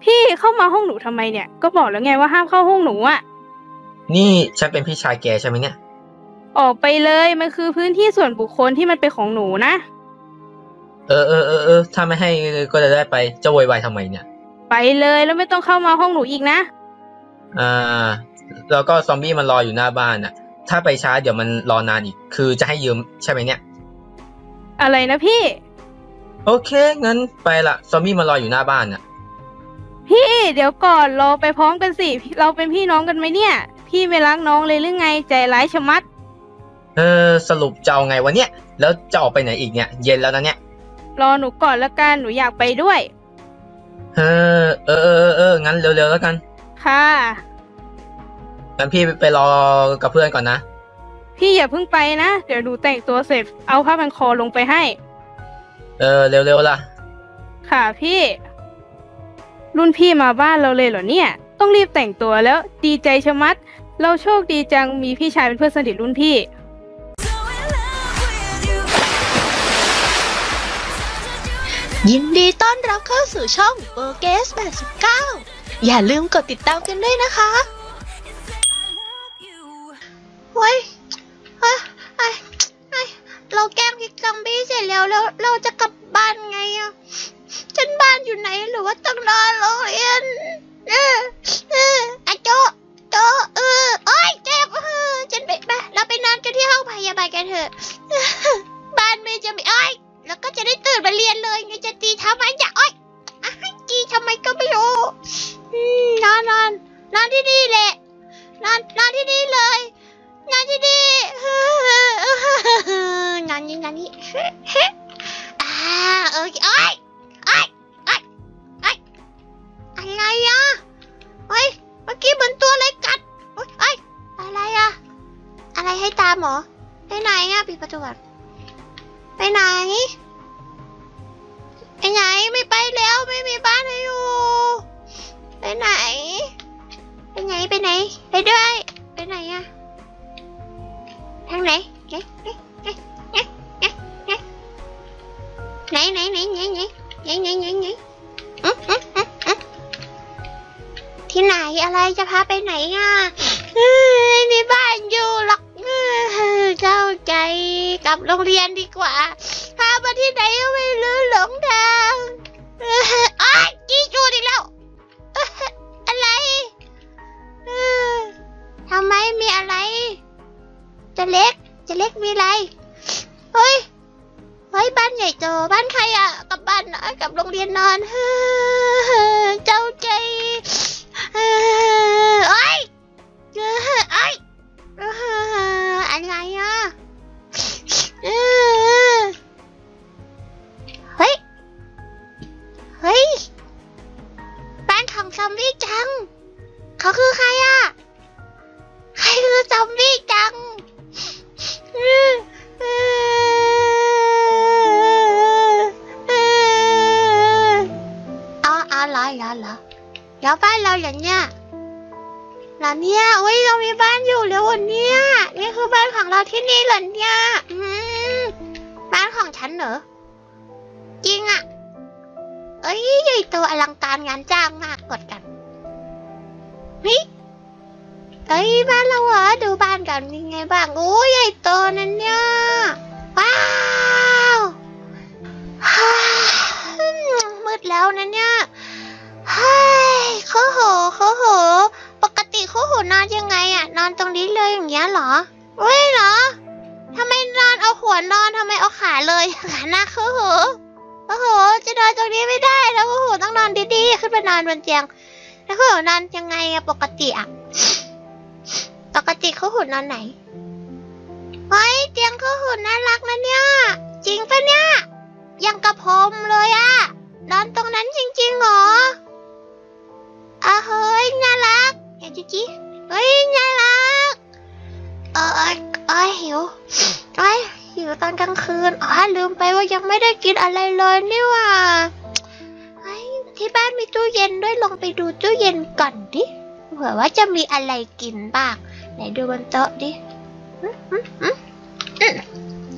พี่เข้ามาห้องหนูทำไมเนี่ยก็บอกแล้วไงว่าห้ามเข้าห้องหนูอ่ะนี่ฉันเป็นพี่ชายแกใช่ไหมเนี่ยออกไปเลยมันคือพื้นที่ส่วนบุคคลที่มันเป็นของหนูนะเออเออเออเออถ้าไม่ให้ก็จะได้ไปจะโวยวายทำไมเนี่ยไปเลยแล้วไม่ต้องเข้ามาห้องหนูอีกนะอ่าแล้วก็ซอมบี้มันรออยู่หน้าบ้านน่ะถ้าไปช้าเดี๋ยวมันรอนานอีกคือจะให้ยืมใช่ไหมเนี่ยอะไรนะพี่โอเคงั้นไปละซอมบี้มันรออยู่หน้าบ้านน่ะพี่เดี๋ยวก่อนรอไปพร้อมกันสิเราเป็นพี่น้องกันไหมเนี่ยพี่ไม่รักน้องเลยหรือไงใจร้ายชะมัดเออสรุปจะเอาไงวะเนี่ยแล้วจะออกไปไหนอีกเนี่ยเย็นแล้วนะเนี่ยรอหนูก่อนละกันหนูอยากไปด้วย เออเออเออเอองั้นเร็วๆแล้วกันค่ะงั้นพี่ไปรอกับเพื่อนก่อนนะพี่อย่าเพิ่งไปนะเดี๋ยวหนูแต่งตัวเสร็จเอาผ้าพันคอลงไปให้เออเร็วๆล่ะค่ะพี่รุ่นพี่มาบ้านเราเลยเหรอเนี่ยต้องรีบแต่งตัวแล้วดีใจชะมัดเราโชคดีจังมีพี่ชายเป็นเพื่อนสนิทรุ่นพี่ยินดีต้อนรับเข้าสู่ช่องโปเกสแปดสิบเก้าอย่าลืมกดติดตามกันด้วยนะคะเฮ้ยเฮ้ยไอไอเราแกล้งพี่กัมบี้เสร็จแล้วแล้วเราจะกลับบ้านไงอ่ะฉันบ้านอยู่ไหนหรือว่าต้องนอนโรงเรียนเออเออไอโจโจเออโอ๊ยเจ็บฉันไปไปเราไปนอนกันที่ห้องพยาบาลกันเถอะบ้านไม่จะไม่โอ๊ยแล้วก็จะได้ตื่นมาเรียนเลยไงจะตีทำไมอย่าอ้อยตีทำไมก็ไม่รู้นอนนอนนอนที่นี่แหละนอนนอนที่นี่เลยนอนที่นี่นอนนี่นอนนี่อ่าเอ้ยอ้อยอ้อยอ้อยอ้อยอะไรอ่ะเฮ้ยเมื่อกี้เหมือนตัวอะไรกัดเฮ้ยอะไรอ่ะอะไรให้ตามหรอไปไหนอ่ะปิดประตูก่อนไปไหนไปไหนไม่ไปแล้วไม่มีบ้านให้อยู่ไปไหนไปไหนไปไหนไปด้วยไปไหนอะทางไหนไหนไหนไหนไหนไหนไหนไหนไหนไหนไหนที่ไหนอะไรจะพาไปไหนอะไม่มีบ้านอยู่หรอกเจ้าใจกลับโรงเรียนดีกว่าพามาที่ไหนก็ไม่รู้หลงทางอ๋อจี้จูดอีกแล้วอะไรทำไมมีอะไรจะเล็กจะเล็กมีอะไรเฮ้ยเฮ้ยบ้านใหญ่โตบ้านใครอ่ะกลับบ้านกลับโรงเรียนนอนเจ้าใจโอ๊ยโอ๊ยอะไรอ่ะเฮ้ยเฮ้ยบ้านของซอมบี้จังเขาคือใครอ่ะใครคือซอมบี้จังอ๋ออะไรเหรอเหรอแล้วบ้านเราอย่างเนี้ยหรอเนี่ยเฮ้ยเรามีบ้านอยู่แล้ววันเนี้ยนี่คือบ้านของเราที่นี่เหรอเนี่ยบ้านของฉันเหรอจริงอ่ะเอ้ยใหญ่โตอลังการงานจ้างมากกดกันนี่เอ้ยบ้านเราเหรอดูบ้านกันยังไงบ้างโอ้ยใหญ่โตนั่นเนี่ยว้าวมืดแล้วนั่นเนี่ยเฮ้ยโอ้โหโอ้โหปกติคู่หูนอนยังไงอะนอนตรงนี้เลยอย่างเงี้ยเหรอเว้ยเหรอทำไมนอนเอาหัวนอนทำไมเอาขาเลยขาหน้าคู่หูโอ้โหจะนอนตรงนี้ไม่ได้แล้วคู่หูต้องนอนดีๆขึ้นไปนอนบนเตียงแล้วคู่หูนอนยังไงอะปกติอะปกติคู่หูนอนไหนเฮ้ยเตียงคู่หูน่ารักนะเนี่ยจริงปะเนี่ยยังกระพมเลยอะนอนตรงนั้นจริงๆเหรออ่ะเฮ้ยน่ารักเห็นจิ๊กเฮ้ยน่ารักเออเออหิวเอ้ยหิวตอนกลางคืนอ๋อลืมไปว่ายังไม่ได้กินอะไรเลยนี่ว่าเฮ้ยที่บ้านมีตู้เย็นด้วยลองไปดูตู้เย็นก่อนดิเผื่อว่าจะมีอะไรกินบ้างไหนดูบนโต๊ะดิ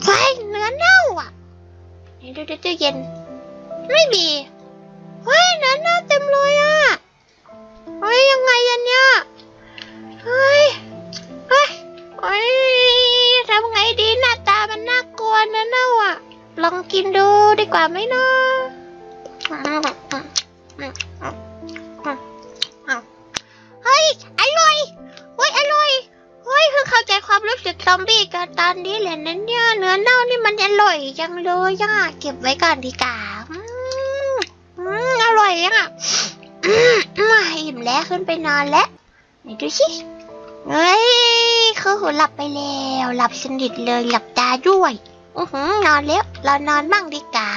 เฮ้ยเนื้อเน่าอ่ะไหนดูตู้เย็นไม่มีเฮ้ยเนื้อเน่าเต็มเลยอ่ะเฮ้ยยังไงยันเนี่ยเฮ้ยเฮ้ยเฮ้ยทำไงดีหน้าตามันน่ากลัวนะเน่าอ่ะลองกินดูดีกว่าไหมเนาะเฮ้ยอร่อยเฮ้ยอร่อยเฮ้ยเพิ่งเข้าใจความรู้สึกซอมบี้กันตอนนี้แหละนั่นเนี่ยเนื้อเน่านี่มันอร่อยจังเลยอ่ะเก็บไว้ก่อนดีกว่าอร่อยอ่ะมาอิ่มแล้วขึ้นไปนอนแล้วไหนดูสิเฮ้ยเขาหัวหลับไปแล้วหลับสนิทเลยหลับตาด้วยอื้อนอนแล้วเรานอนบ้างดีกว่า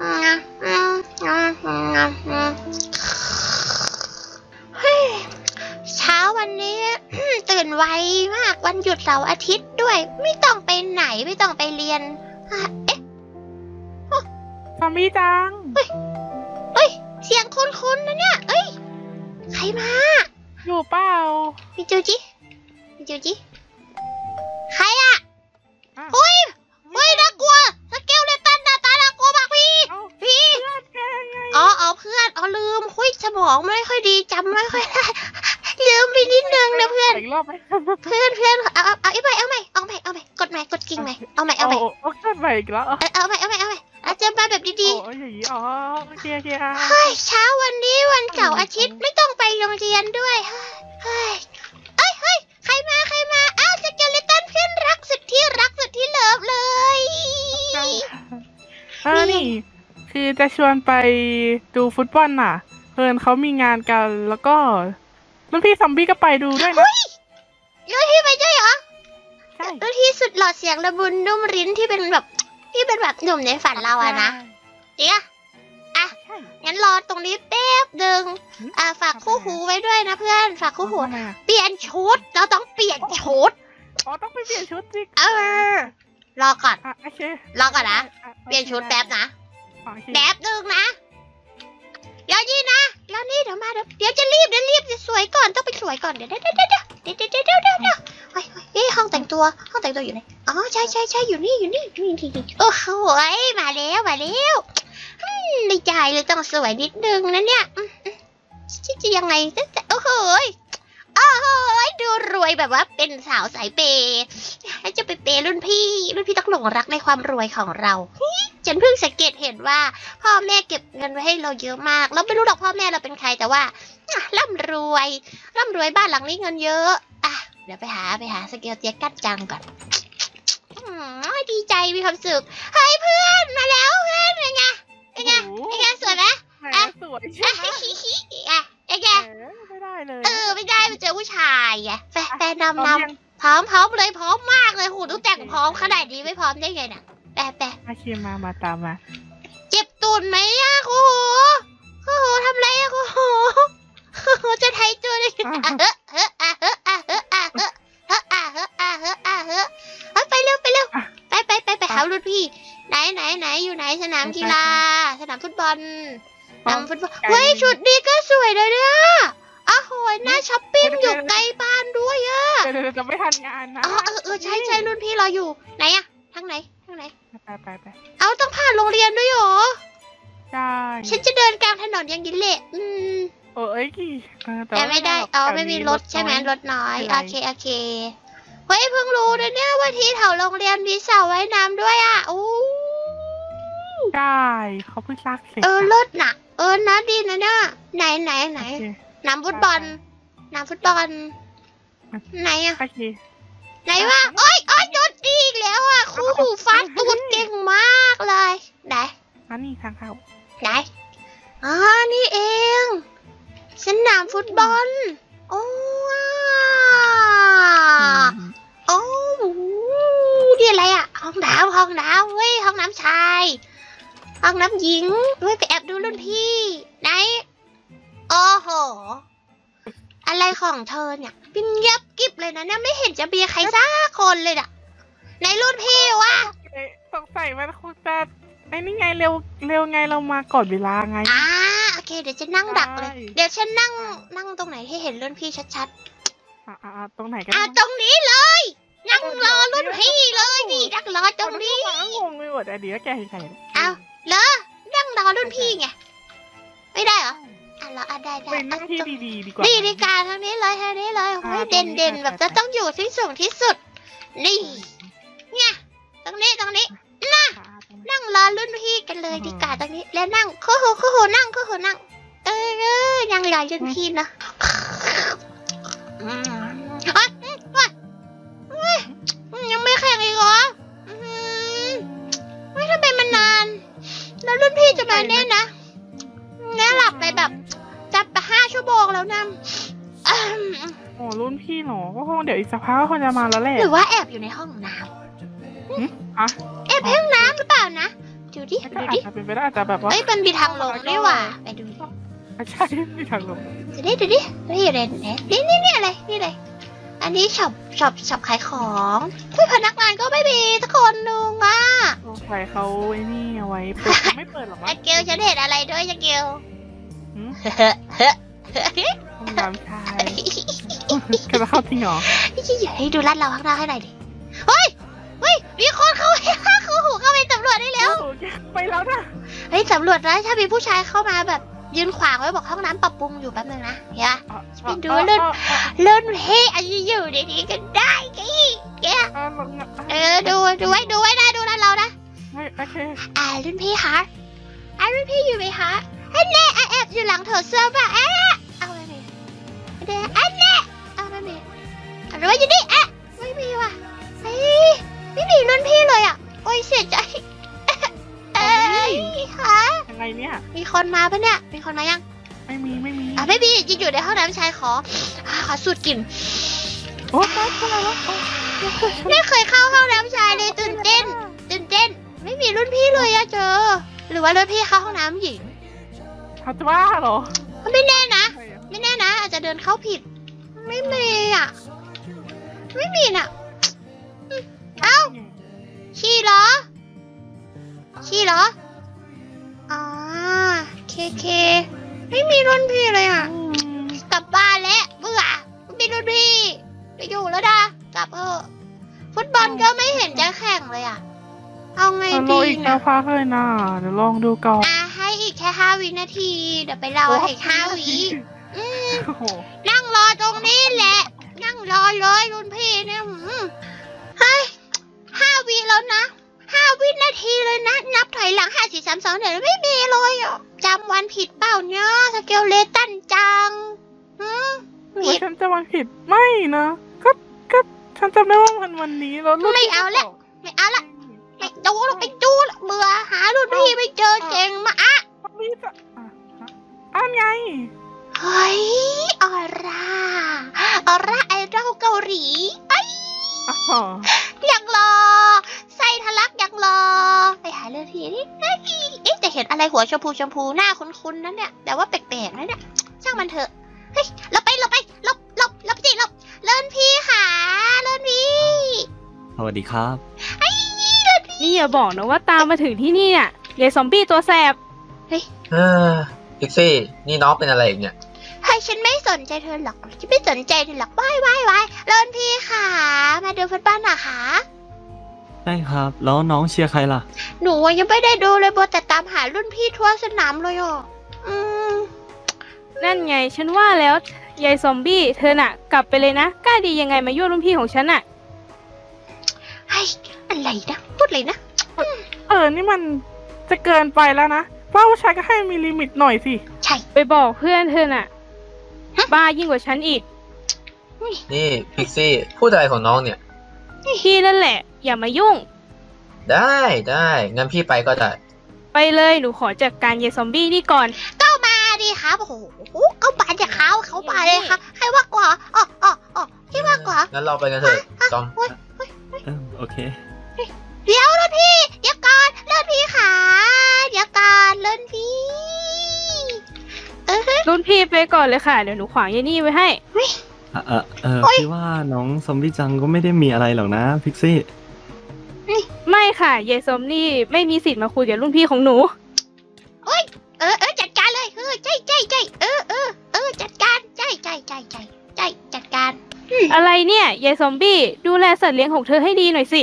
เช้าวันนี้ตื่นไวมากวันหยุดเสาร์อาทิตย์ด้วยไม่ต้องไปไหนไม่ต้องไปเรียนเอ๊ะซอมบี้จังเฮ้ยเฮ้ยเสียงคุ้นๆนะเนี่ยเอ้ยใครมาอยู่เปล่าพี่จูจิพี่จูจิใครอะเฮ้ยเฮ้ยน่ากลัวสเกลเลตันหน้าตาน่ากลัวมากพี่พี่อ๋อเอาเพื่อนอ๋อลืมคุยสมองไม่ค่อยดีจำไม่ค่อยได้ลืมไปนิดนึงนะเพื่อนเพื่อนเพื่อนเอาเอาอีกใหม่เอาใหม่เอาใหม่เอาใหม่กดใหม่กดกิ่งใหม่เอาใหม่เอาใหม่กดใหม่อีกแล้วเอาใหม่เอาใหม่เอาใหม่อาจารย์มาแบบดีๆโอ้ยอย่างนี้อ๋อเคียร์เคียร์เฮ้ยเช้าวันนี้วันเสาร์อาทิตย์ไม่ต้องไปโรงเรียนด้วยเฮ้ยเฮ้ยเฮ้ยใครมาใครมาอ้าวสเกลเลตันเพื่อนรักสุดที่รักสุดที่เลิฟเลยอ่านี่คือจะชวนไปดูฟุตบอลน่ะเพื่อนเขามีงานกันแล้วก็รุ่นพี่ซอมบี้ก็ไปดูด้วยนะรุ่นพี่ไปด้วยเหรอใช่รุ่นพี่สุดหล่อเสียงระบุนนุ่มริ้นที่เป็นแบบที่เป็นแบบหนุ่มในฝันเราอะนะเดี๋ยวอ่ะงั้นรอตรงนี้แป๊บหนึ่งอ่ะฝากคู่หูไว้ด้วยนะเพื่อนฝากคู่หูเปลี่ยนชุดเราต้องเปลี่ยนชุดอ๋อต้องไปเปลี่ยนชุดสิเออรอก่อนรอก่อนนะเปลี่ยนชุดแป๊บนะแป๊บหนึ่งนะเดี๋ยวนี่นะแล้วนี่เดี๋ยวมาเดี๋ยวจะรีบเดี๋ยวรีบจะสวยก่อนต้องไปสวยก่อนเดี๋ยวเดี๋ยวเดี๋ยวเดี๋ยวเดี๋ยวเดี๋ยวเดี๋ยวไอ้ไอ้ห้องแต่งตัวห้องแต่งตัวอยู่ไหนอ๋อใช่ใช่ใช่อยู่นี่อยู่นี่อยู่นี่โอ้โหมาแล้วมาแล้วในใจเลยต้องสวยนิดนึงนะเนี่ยจะยังไงโอ้โหโอ้โหดูรวยแบบว่าเป็นสาวสายเปย์จะไปเปย์รุ่นพี่รุ่นพี่ต้องหลงรักในความรวยของเราฉันเพิ่งสังเกตเห็นว่าพ่อแม่เก็บเงินไว้ให้เราเยอะมากเราไม่รู้หรอกพ่อแม่เราเป็นใครแต่ว่าร่ำรวยร่ำรวยบ้านหลังนี้เงินเยอะอ่ะเดี๋ยวไปหาไปหาสเกลเตียกัดจังก่อนดีใจมีความสุขเฮ้ยเพื่อนมาแล้วเพื่อนเป็นไงเป็นไงเป็นไงสวยไหมอ่ะสวยใช่ไหมอ่ะไอ้แกไม่ได้เลยเออไม่ได้ไปเจอผู้ชายไงแฟนแฟนนำนำพร้อมพร้อมเลยพร้อมมากเลยหูดูแต่งพร้อมขนาดนี้ไม่พร้อมได้ไงน่ะแปะแปะมาเชียร์มามาตามมาเจ็บตูนไหมอะครูหูครูหูทำไรอะครูหูครูหูจะไทยตัวเลยอะเฮ้อเฮ้ออะเฮ้ออะเฮ้ออะเฮ้ออะเฮ้ออะเฮ้ออะเฮ้อไปเร็วไปเร็วไปไปไปไปหารุ่นพี่ไหนไหนไหนอยู่ไหนสนามกีฬาสนามฟุตบอลสนามฟุตบอลเฮ้ยชุดนี้ก็สวยเลยเนี่ยอ๋อโหน่าช้อปปิ้งอยู่ใกล้บ้านด้วยอะเดี๋ยวจะไม่ทันงานนะอ๋อเออเออใช่ใช่รุ่นพี่รออยู่ไหนอะทางไหนทางไหนไปไปไปเอาต้องผ่านโรงเรียนด้วยหรอใช่ฉันจะเดินกลางถนนอย่างนี้แหละอืมโอ้ยกี่แต่ไม่ได้เอาไม่มีรถใช่ไหมรถน้อยโอเคโอเคเฮ้ยเพิ่งรู้นะเนี่ยว่าที่แถวโรงเรียนมีสระว่ายน้ำด้วยอ่ะอู้ได้เขาเพิ่งซักเสร็จเออรถน่ะเออนะดีนะเนี่ยไหนไหนไหนน้ำฟุตบอลน้ำฟุตบอลไหนอ่ะไหนวะโอ๊ยโอ๊ยโดนตีอีกแล้วอ่ะครูหูฟาดตูดเก่งมากเลยไหนอันนี้ทางเข้าไหนอ๋อนี่เองสนามฟุตบอลโอ้ว้าวโอ้นี่อะไรอ่ะห้องน้ำห้องน้ำเว้ยห้องน้ำชายห้องน้ำหญิงด้วยไปแอบดูรุ่นพี่ไหนโอ้โหอะไรของเธอเนี่ยเป็นยับกิบเลยนะเนี่ยไม่เห็นจะมีใครสักคนเลยอ่ะในรุ่นพี่วะสงสัยมันคงจะไอ้นี่ไงเร็วเร็วไงเรามาก่อนเวลาไงอ่าโอเคเดี๋ยวฉันนั่งดักเลยเดี๋ยวฉันนั่งนั่งตรงไหนให้เห็นรุ่นพี่ชัดๆอ่าตรงไหนกันอ่าตรงนี้เลยนั่งรอรุ่นพี่เลยนี่นั่งรอตรงนี้งงเลยว่ะแต่เดี๋ยวแกใครอ้าวเหรอนั่งรอรุ่นพี่ไงไม่ได้เหรออ่ะเราอ่ะได้ได้นั่งที่ดีๆดีกว่าดีดีการทั้งนี้เลยทั้งนี้เลยโอ้ยเด่นเด่นแบบจะต้องอยู่ที่สูงที่สุดนี่ไงตรงนี้ตรงนี้น่ะนั่งรอรุ่นพี่กันเลยดีกว่าตรงนี้และนั่งคู่หูคู่หูนั่งคู่หูนั่งเออยังรอรุ่นพี่นะยังไม่แข่งอีกเหรอไม่ทำไมมันนานแล้วรุ่นพี่จะมาแน่นะแน่หลับไปแบบจับไปห้าชั่วโมงแล้วนะโอ้รุ่นพี่หนอก็คงเดี๋ยวอีกสักพักคงจะมาแล้วแหละหรือว่าแอบอยู่ในห้องน้ำแอบแห้งน้ำหรือเปล่านะ ดูดิดูดิเป็นไปได้แต่แบบว่าเอ้ยมันมีทางลงด้วยว่ะไปดูใช่มีทางลงดูดิดูดิดูดิอะไรนี่นี่นี่อะไรนี่อะไรอันนี้ช็อปช็อปช็อปขายของผู้พนักงานก็ไม่มีสักคนนึงอ่ะใส่เขาไอ้นี่เอาไว้เปิดไม่เปิดหรอมั้ยเกลฉันเห็นอะไรด้วยเกลคุณน้ำชายแกจะเข้าจริงเหรอให้ดูร้านเราข้างหน้าให้หน่อยดิเฮ้ยเฮ้ยมีคนเข้าไปเข้าหูเข้าไปสำรวจได้แล้วไปแล้วนะเฮ้ยสำรวจนะถ้ามีผู้ชายเข้ามาแบบยืนขวางไว้บอกห้องน้ำปรับปรุงอยู่แป๊บนึงนะเฮียไปดูเล่นเล่นเฮ้ยอายุอยู่ในนี้กันได้แกแกเออดูดูไว้ดูไว้นะดูร้านเรานะโอเคอ่ารุ่นพี่คะอ่ารุ่นพี่อยู่ไหมคะอันเน่แอบอยู่หลังเถอเสื้อป่ะแอะเอาไม่มีอันเน่เอาไม่มีอะไรวะอยู่นี่แอะไม่มีว่ะเฮ้ยไม่มีรุ่นพี่เลยอ่ะโอ้ยเสียใจเอ้ยค่ะยังไงเนี่ยมีคนมาปะเนี่ยมีคนมายังไม่มีไม่มีอ่ะไม่มียืนอยู่ในห้องน้ำชายขอขอสูดกลิ่นโอ้ยอะไรวะไม่เคยเข้าห้องน้ำชายเลยตื่นเต้นตื่นเต้นไม่มีรุ่นพี่เลยอะเจอหรือว่ารุ่นพี่เข้าห้องน้ำหญิงเขาจะว่าเหรอไม่แน่นะไม่แน่นะอาจจะเดินเข้าผิดไม่มีอ่ะไม่มีน่ะเอ้าขี้เหรอขี้เหรออ๋อเคเคไม่มีรุ่นพี่เลยอ่ะกลับบ้านแล้วเบื่อไม่มีรุ่นพี่ไปอยู่แล้วด่ะกลับเถอะฟุตบอลก็ไม่เห็นจะแข่งเลยอ่ะเอาไงดีนะพักเลยนะเดี๋ยวลองดูก่อนอ่ะให้อีกแค่ห้าวินาทีเดี๋ยวไปรอให้ห้าวินั่งรอตรงนี้แหละนั่งรอเลยรุ่นพี่เนี่ยเฮ้ยห้าวิแล้วนะห้าวินาทีเลยนะนับถอยหลังห้าสี่สามสองเดี๋ยวไม่มีเลยจำวันผิดเปล่าเนาะสเกลเลตันจังหืมผิดฉันจำวันผิดไม่นะก็ก็ฉันจำได้ว่าวันวันนี้เราไม่เอาละไม่เอาละไม่ดูเราไปดูเบื่อหารุ่นพี่ไม่เจอเก่งมาอะอ้าวไงเฮ้ยออร่าออร่าไอดอลเกาหลีไอ้ยังรอไส้ทะลักยังรอไปหารุ่นพี่นี่เอ๊ะจะเห็นอะไรหัวชมพูชมพูหน้าคุ้นๆนั่นเนี่ยแต่ว่าแปลกๆนั่นเนี่ยช่างมันเถอะเฮ้ยเราไปเราไปลบลบลบจิลบรุ่นพี่ค่ะรุ่นพี่สวัสดีครับนี่อย่าบอกนะว่าตามมาถึงที่นี่อ่ะยายซอมบี้ตัวแสบเฮ้ยเออพิกซี่นี่น้องเป็นอะไรเนี่ยเฮ้ยฉันไม่สนใจเธอหรอกฉันไม่สนใจเธอหรอกว้ายว้ายว้ายเลินพี่ค่ะมาดูฟุตบอลหน่อยค่ะใช่ครับแล้วน้องเชียร์ใครล่ะหนูยังไม่ได้ดูเลยบัวแต่ตามหารุ่นพี่ทั่วสนามเลยอ่ะอืมนั่นไงฉันว่าแล้วยายซอมบี้เธอน่ะกลับไปเลยนะกล้าดียังไงมายั่วรุ่นพี่ของฉันน่ะเฮ้ยอะไรนะพูดเลยนะเออนี่มันจะเกินไปแล้วนะเพราะผู้ชายก็ให้มีลิมิตหน่อยสิใช่ไปบอกเพื่อนเธอน่ะบ้ายิ่งกว่าฉันอีกนี่พิกซี่พูดอะไรของน้องเนี่ยพี่นั่นแหละอย่ามายุ่งได้ได้งั้นพี่ไปก็ได้ไปเลยหนูขอจัดการยายซอมบี้นี่ก่อนก็มาดิครับโอ้โหก็มาจากเขาเขามาเลยค่ะให้ว่ากว่าอ๋ออ๋ออ๋อให้ว่ากว่างั้นเราไปกันเถอะซอมโอเคเดี๋ยวรุ่นพี่เดี๋ยวก่อนรุ่นพี่ขาเดี๋ยวก่อนรุ่นพี่รุ่นพี่ไปก่อนเลยค่ะเดี๋ยวหนูขวางยายนี่ไว้ให้เออเออพี่ว่าน้องซอมบี้จังก็ไม่ได้มีอะไรหรอกนะพิกซี่ไม่ค่ะยายซอมนี่ไม่มีสิทธิ์มาคุยกับรุ่นพี่ของหนูเอ้ยเออเออจัดการเลยเออใช่ใช่ใช่เออเออเออจัดการใช่ใช่ใช่ใช่ใช่จัดการอะไรเนี่ยยายซอมบี้ดูแลสัตว์เลี้ยงของเธอให้ดีหน่อยสิ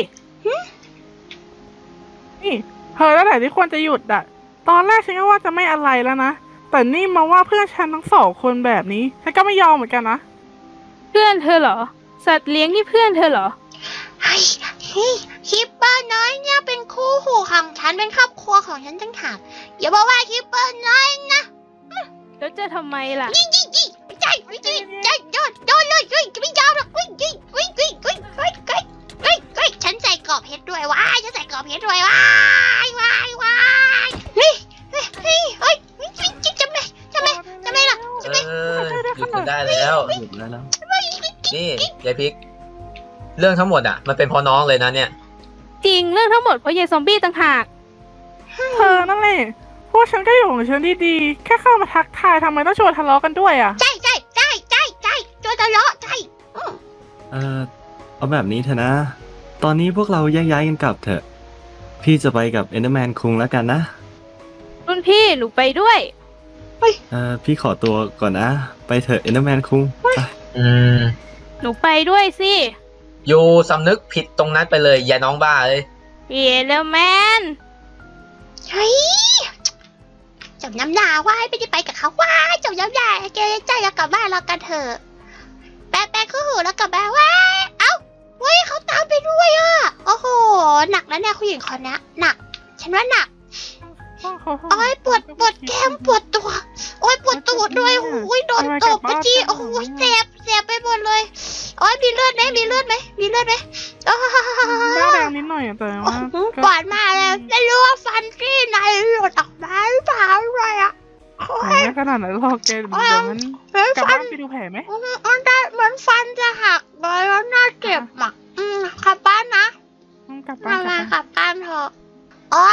นี่เธอแล้วไหนที่ควรจะหยุดอ่ะตอนแรกฉันก็ว่าจะไม่อะไรแล้วนะแต่นี่มาว่าเพื่อนฉันทั้งสองคนแบบนี้ฉันก็ไม่ยอมเหมือนกันนะเพื่อนเธอเหรอสัตว์เลี้ยงนี่เพื่อนเธอเหรอไอ้คิปเปอร์น้อยเนี่ยเป็นคู่หูของฉันเป็นครอบครัวของฉันทั้งหากอย่าบอกว่าคิปเปอร์น้อยนะแล้วจะทำไมล่ะยิ่งยิ่งยิ่งไม่ใช่ไม่ใช่ใช่โดนโดนเลยไม่ยอมหรอกวิ่งวิ่งวิ่งวิ่งวิ่งวิ่งวิ่งวิ่งวิ่งฉันใส่กรอบเพชรด้วยว้ายฉันใส่กรอบเพชรด้วยว้ายว้ายว้ายเฮ้ยเฮ้ยเฮ้ยเฮ้ยจะไม่จะไม่จะไม่หรอกจะไม่หยุดได้แล้วหยุดได้แล้วนี่ยายพริกเรื่องทั้งหมดอ่ะมันเป็นเพราะน้องเลยนะเนี่ยจริงเรื่องทั้งหมดเพราะยายซอมบี้ต่างหาก เธอนั่นแหละพวกฉันก็อยู่ของฉันดีๆแค่เข้ามาทักทายทำไมต้องชวนทะเลาะกันด้วยอ่ะใช่ใช่ใช่ใช่ใช่ชวนทะเลาะใช่เออเอาแบบนี้เถอะนะตอนนี้พวกเราแยกย้ายกันกลับเถอะพี่จะไปกับเอนเดอร์แมนคุงแล้วกันนะรุ่นพี่หนูไปด้วยเออพี่ขอตัวก่อนนะไปเถอะเอนเดอร์แมนคุงอืมหนูไปด้วยสิยูสำนึกผิดตรงนั้นไปเลยอย่าน้องบ้าเลยเอเดอร์แมนเฮ้ยเจ้าน้ำลาว่าไม่ได้ไปกับเขาว่าเจ้าน้ำลาเกย์ใจเรากลับบ้านเรากันเถอะแปะแปะคู่หูแล้วกลับบ้านว่าเอ้าเว้ยเขาตามไปด้วยอ่ะโอ้โหหนักนะเนี่ยคุณหญิงคนนี้หนักฉันว่าหนักโอ้ยปวดปวดแก้มปวดตัวโอ้ยปวดตัวด้วยโอ้ยโดนตบเมื่อกี้โอ้ยแสบแสบไปหมดเลยโอ้ยมีเลือดไหมมีเลือดไหมมีเลือดไหมโอ้ยแดงนิดหน่อยแต่ว่าปวดมากเลยไม่รู้ว่าฟันที่ไหนหลุดออกมาหรือเปล่าอะไรอ่ะโอ้ยขนาดไหนหรอกแกดูมันกลับบ้านไปดูแผลไหมมันได้เหมือนฟันจะหักเลยแล้วน่าเจ็บอ่ะอืมกลับบ้านนะกลับบ้านกลับบ้านเถอะโอ้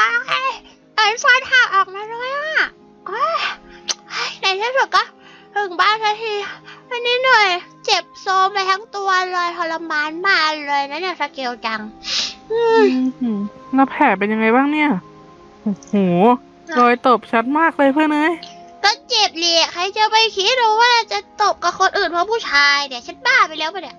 ยไอ้ฟันหักออกมาเลยอ่ะในที่สุดก็ถึงบ้านทันทีวันนี้เหนื่อยเจ็บโซมไปทั้งตัวเลยทรมานมากเลยนะเนี่ยสเกลจังแล้วแผลเป็นยังไงบ้างเนี่ยโอ้โหรอยตบชัดมากเลยเพื่อนเอ้ยก็เจ็บเลยใครจะไปคิดว่าจะตบกับคนอื่นเพราะผู้ชายเนี่ยฉันบ้าไปแล้วปะเนี่ย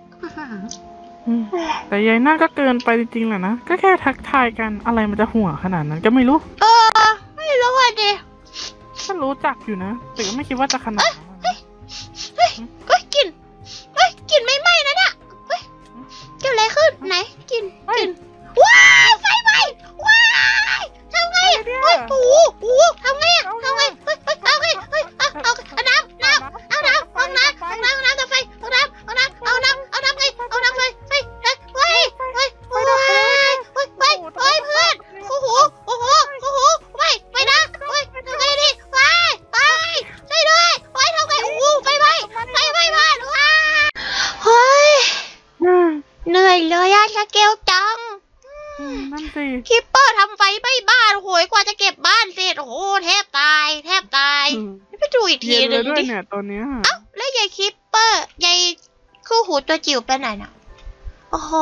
แต่ยายน่าก็เกินไปจริงๆแหละนะก็แค่ทักทายกันอะไรมันจะหัวขนาดนั้นก็ไม่รู้เออไม่รู้อ่ะดิฉันรู้จักอยู่นะแต่ก็ไม่คิดว่าจะขนาดนั้นเฮ้ยเฮ้ยเฮ้ยกลิ่นเฮ้ยกลิ่นไม่ไหม้นะเนี่ยเฮ้ยเกิดอะไรขึ้นไหนกลิ่นกลิ่นว้ายไฟไหม้ว้ายทำไงเฮ้ยปูปูทำไงทำไงเฮ้ยเอาไงเฮ้ยเอาเอาน้ำน้ำเอาน้ำเอาน้ำเอาน้ำเอาน้ำเอาไฟเอาน้ำเอาน้ำเอาน้ำเอาน้ำไงเอาน้ำไฟไฟไฟไฟไฟไฟไฟไฟเพื่อนโอ้โหโอ้โหโอ้โหไฟไฟนะไฟทำไงดิไฟไฟใช่ด้วยไฟทำไงโอ้โหไฟไฟไฟไฟบ้านว้าเฮ้ยเหนื่อยเลยอะสเกลจังคิปเปอร์ทำไฟไม่บ้านโหยกว่าจะเก็บบ้านเสร็จโอ้โหแทบตายแทบตายไปดูอีกทีหนึ่งดิเอ้าแล้วยายคิปเปอร์ยายคู่หูตัวจิ๋วไปไหนน่ะโอ้โห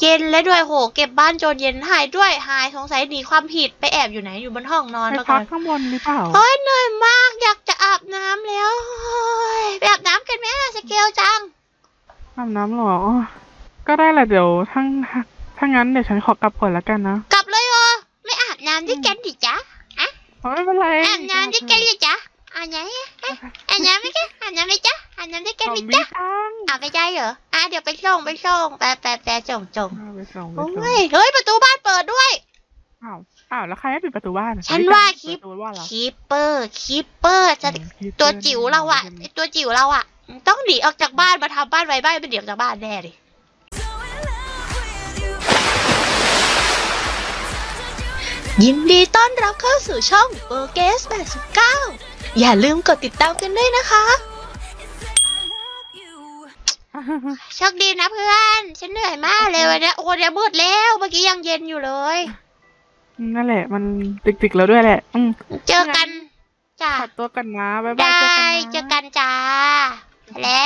เย็นแล้วด้วยโหเก็บบ้านจนเย็นหายด้วยหายสงสัยหนีความผิดไปแอบอยู่ไหนอยู่บนห้องนอนไปพักข้างบนหรือเปล่าเฮ้ยเหนื่อยมากอยากจะอาบน้ำแล้วไปอาบน้ำกันไหมสเกลจังอาบน้ำหรอก็ได้แหละเดี๋ยวทั้งถ้างั้นเดี๋ยวฉันขอกลับก่อนแล้วกันนะกลับเลยโอไม่อาบน้ำด้วยกันดิจ๊ะอ่ะไม่เป็นไรอาบน้ำด้วยกันดิจ๊ะอาบน้ำอาบน้ำไม่กันอาบน้ำไม่จ๊ะอาบน้ำด้วยกันดิจ๊ะอาบไปได้เหรออ่ะเดี๋ยวไปส่งไปส่งแปะแปะแปะจงจงโอ้ยเฮ้ยประตูบ้านเปิดด้วยอ้าวอ้าวแล้วใครให้ปิดประตูบ้านฉันว่าคิปคิปเปอร์คิปเปอร์จะตัวจิ๋วเราอ่ะตัวจิ๋วเราอ่ะต้องหนีออกจากบ้านมาทำบ้านไว้บ้านเป็นเดี่ยวจากบ้านแน่ดิยินดีต้อนรับเข้าสู่ช่องโปเกสแปดสิบเก้าอย่าลืมกดติดตามกันด้วยนะคะโชคดีนะเพื่อนฉันเหนื่อยมากเลยวันนี้โอ้ยมืดแล้วเมื่อกี้ยังเย็นอยู่เลยนั่นแหละมันตึกๆแล้วด้วยแหละเจอกันจ้าขัดตัวกันนะบ๊ายบายได้เจอกันจ้าและ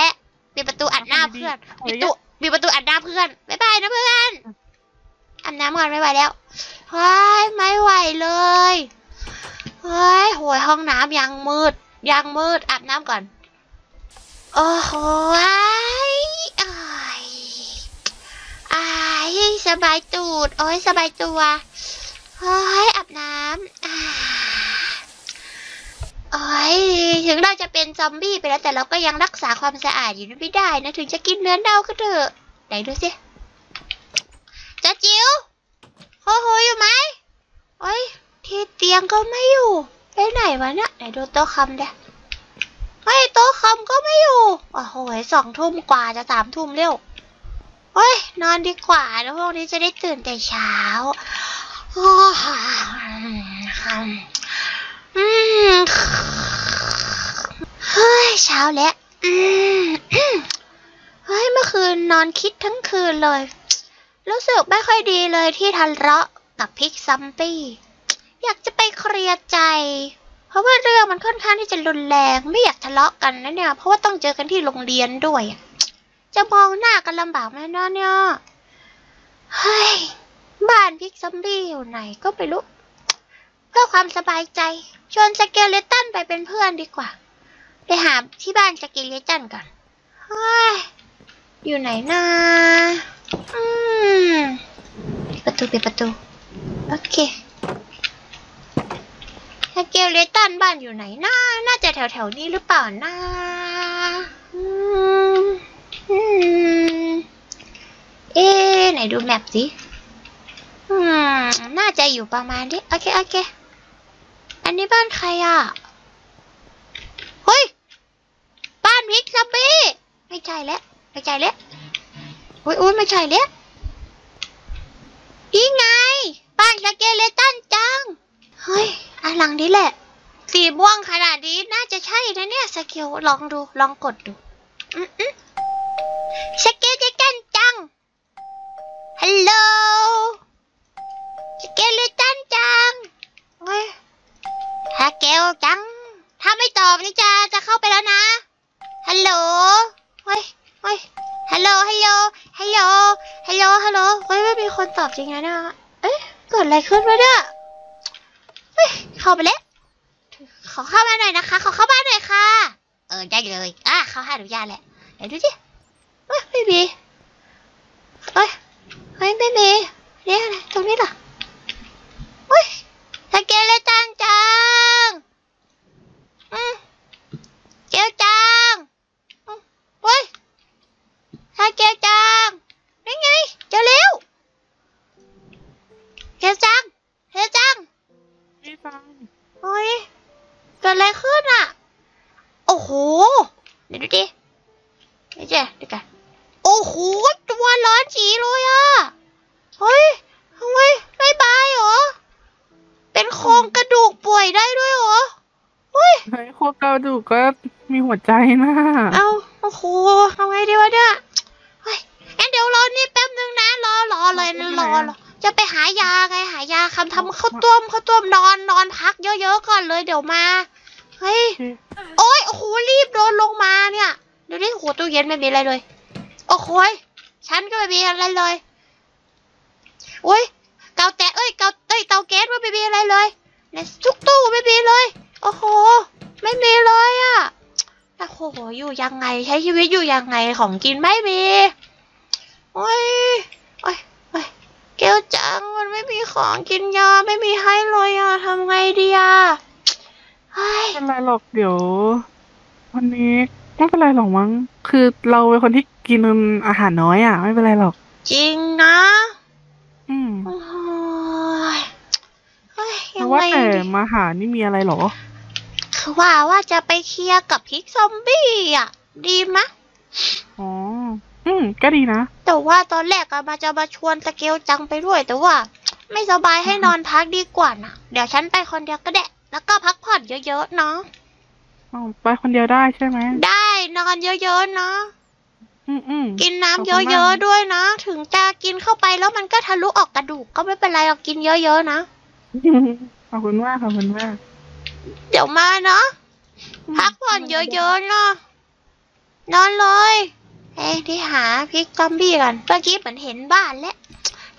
มีประตูอัดหน้าเพื่อนมีประตูมีประตูอัดหน้าเพื่อนบ๊ายบายนะเพื่อนอาบน้ำก่อนไม่ไหวแล้วเฮ้ยไม่ไหวเลยเฮ้ยโหยห้องน้ำยังมืดยังมืดอาบน้ำก่อนโอ้โหไอ้ไอ้สบายตูดโอ้ยสบายตัวเฮ้ยอาบน้ำโอ้ยถึงเราจะเป็นซอมบี้ไปแล้วแต่เราก็ยังรักษาความสะอาดอยู่ไม่ได้นะถึงจะกินเนื้อเน่าก็เถอะไหนดูสิจ้าจิ๋วโอ้โหอยู่ไหมโอ้ยที่เตียงก็ไม่อยู่ไปไหนวะเนี่ยไหนดูโต๊ะคำเด้เฮ้ยโต๊ะคำก็ไม่อยู่โอ้โหสองทุ่มกว่าจะสามทุ่มเร็วโอ้ยนอนดีกว่าแล้วพวกนี้จะได้ตื่นแต่เช้าโอ้โหเฮ้ยเช้าแล้วเฮ้ยเมื่อคืนนอนคิดทั้งคืนเลยรู้สึกไม่ค่อยดีเลยที่ทะเลาะกับพิกซัมปี้ อยากจะไปเคลียร์ใจเพราะว่าเรื่องมันค่อนข้างที่จะรุนแรงไม่อยากทะเลาะกันนะเนี่ยเพราะว่าต้องเจอกันที่โรงเรียนด้วยจะมองหน้ากันลำบากไหมนะเนี่ยเฮ้ยบ้านพิกซัมบี้อยู่ไหนก็ไม่รู้เพื่อความสบายใจชวนสเกเลตันไปเป็นเพื่อนดีกว่าไปหาที่บ้านสเกเลตันก่อนเฮ้ยอยู่ไหนนะอืมปิดประตูปิดประตูโอเคสเกเลตันบ้านอยู่ไหนนะน่าจะแถวแถวนี้หรือเปล่านะอืมอืมเอ๊ะไหนดูแมพสิอืมน่าจะอยู่ประมาณนี้โอเคโอเคอันนี้บ้านใครอ่ะเฮ้ยบ้านพิกซัมบี้ไม่ใช่แล้วไม่ใช่แล้วโอ๊ยโอ๊ยไม่ใช่แล้วอีไงบ้านสเกเลตันจังเฮ้ยอ่ะหลังนี้แหละสีม่วงขนาดนี้น่าจะใช่นะเนี่ยสเกลลองดูลองกดดูอือสเกเลตันจังฮัลโหลสเกเลตันจังเฮ้ยสเกลจังถ้าไม่ตอบนี่จะจะเข้าไปแล้วนะฮัลโหลเฮ้ยเฮ้ยฮัลโหลฮัลโหลฮัลโหลฮัลโหลฮัลโหลเฮ้ยไม่มีคนตอบจริงนะเนี่ยเอ๊ะเกิดอะไรขึ้นวะเนี่ยเฮ้ยเข้าไปแล้วขอเข้ามาหน่อยนะคะขอเข้าบ้านหน่อยค่ะเออได้เลยอ่ะเขาให้อนุญาตแหละเดี๋ยวดูสิเฮ้ยไม่มีเฮ้ยเฮ้ยไม่มีเนี่ยอะไรตรงนี้เหรอเฮ้ยสเกเลตันจังอืมเกลจังเฮ้ยถ้าเกลจังได้ไงเจอเร็วเกลจังเกลจังไม่ฟังเฮ้ยเกิดอะไรขึ้นอ่ะโอ้โหเดี๋ยวดูดิเดี๋ยวเจ๊ดูกันโอ้โหตัวร้อนจี๋เลยอ่ะเฮ้ยทำไมไม่บายหรอเป็นโครงกระดูกป่วยได้ด้วยหรอเฮ้ยโครงกระดูกก็มีหัวใจนะเอาโอ้โหเอาไงดีวะเนี่ยเฮ้ยงั้นเดี๋ยวรอนี่แป๊บนึงนะรอรอเลยนะรอรอจะไปหายาไงหายาคำทำข้าวต้มข้าวต้มนอนนอนพักเยอะๆก่อนเลยเดี๋ยวมาเฮ้ยโอ้ยโอ้โหรีบโดนลงมาเนี่ยเดี๋ยวนี้โหตู้เย็นไม่มีอะไรเลยโอ้โหฉันก็ไม่มีอะไรเลยโอ้ยเตาแตะเอ้ยเตาเอ้ยเตาแก๊สว่าไม่มีอะไรเลยในทุกตู้ไม่มีเลยโอ้โหไม่มีเลยอ่ะแต่โหอยู่ยังไงใช้ชีวิตอยู่ยังไงของกินไม่มีโอ้ยโอ้ยโอ้ยเกลจังมันไม่มีของกินยาไม่มีให้เลยอ่ะทำไงดีอ่ะไม่เป็นไรหรอกเดี๋ยววันนี้ไม่เป็นไรหรอกมั้งคือเราเป็นคนที่กินอาหารน้อยอ่ะไม่เป็นไรหรอกจริงนะอืมแล้วว่าแต่มาหานี่มีอะไรหรอคือว่าว่าจะไปเคลียร์กับพิกซอมบี้อ่ะดีไหมอ๋ออืมก็ดีนะแต่ว่าตอนแรกก็มาจะมาชวนสเกลจังไปด้วยแต่ว่าไม่สบายให้นอนพักดีกว่านะเดี๋ยวฉันไปคนเดียวก็ได้แล้วก็พักผ่อนเยอะๆเนาะอ๋อไปคนเดียวได้ใช่ไหมได้นอนเยอะๆเนาะอืมอืมกินน้ำเยอะๆด้วยนะถึงจะกินเข้าไปแล้วมันก็ทะลุออกกระดูกก็ไม่เป็นไรเรากินเยอะๆนะขอบคุณมากขอบคุณมากเดี๋ยวมาเนาะพักผ่อนเยอะๆเนาะนอนเลยเอ้ที่หาพิกซัมบี้กันเมื่อกี้เหมือนเห็นบ้านแล้ว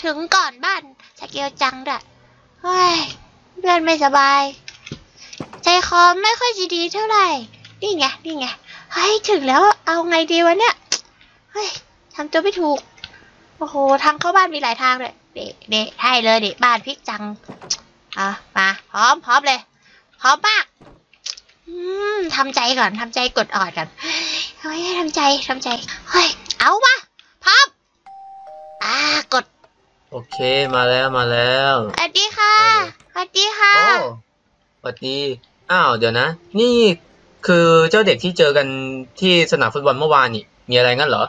ถึงก่อนบ้านสเกลจังด่ะเฮ้ยเพื่อนไม่สบายใจคอไม่ค่อยจะดีเท่าไหร่นี่ไงนี่ไงเฮ้ยถึงแล้วเอาไงดีวะเนี่ยเฮ้ยทำตัวไม่ถูกโอ้โหทางเข้าบ้านมีหลายทางเลยเดะเดะใช่เลยเดะบ้านพิกจังอ่ะมาพร้อมพร้อมเลยพร้อมมากอืมทำใจก่อนทำใจกดออดก่อนเฮ้ยทำใจทำใจเฮ้ยเอามาพร้อมอ่ากดโอเคมาแล้วมาแล้วสวัสดีค่ะสวัสดีค่ะสวัสดีอ้าวเดี๋ยวนะนี่คือเจ้าเด็กที่เจอกันที่สนามฟุตบอลเมื่อวานนี่มีอะไรงั้นเหรอ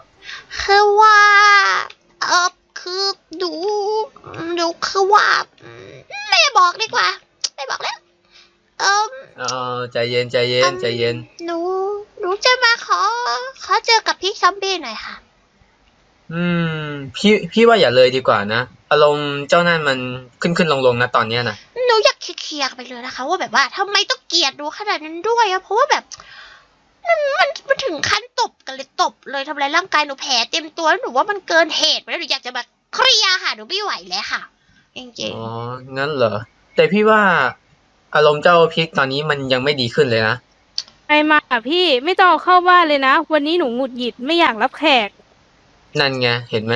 คือว่าเออคือดูดูคือว่าไม่บอกดีกว่าไม่บอกแล้วเออเออใจเย็นใจเย็นใจเย็นหนูหนูจะมาขอขอเจอกับพี่ซัมบี้หน่อยค่ะอืมพี่พี่ว่าอย่าเลยดีกว่านะ อารมณ์เจ้านั่นมันขึ้นขึ้นลงลงนะตอนเนี้ยนะหนูอยากเคลียร์ไปเลยนะคะว่าแบบว่าทำไมต้องเกลียดดูขนาดนั้นด้วยอะเพราะว่าแบบมันมันถึงขั้นตบกันเลยตบเลยทำลายร่างกายหนูแผลเต็มตัวแล้วหนูว่ามันเกินเหตุแล้วหนูอยากจะแบบเคลียร์ค่ะหนูไม่ไหวแล้วค่ะจริงๆอ๋องั้นเหรอแต่พี่ว่าอารมณ์เจ้าพิกตอนนี้มันยังไม่ดีขึ้นเลยนะไปมาพี่ไม่ต้องเข้าบ้านเลยนะวันนี้หนูหงุดหงิดไม่อยากรับแขกนั่นไงเห็นไหม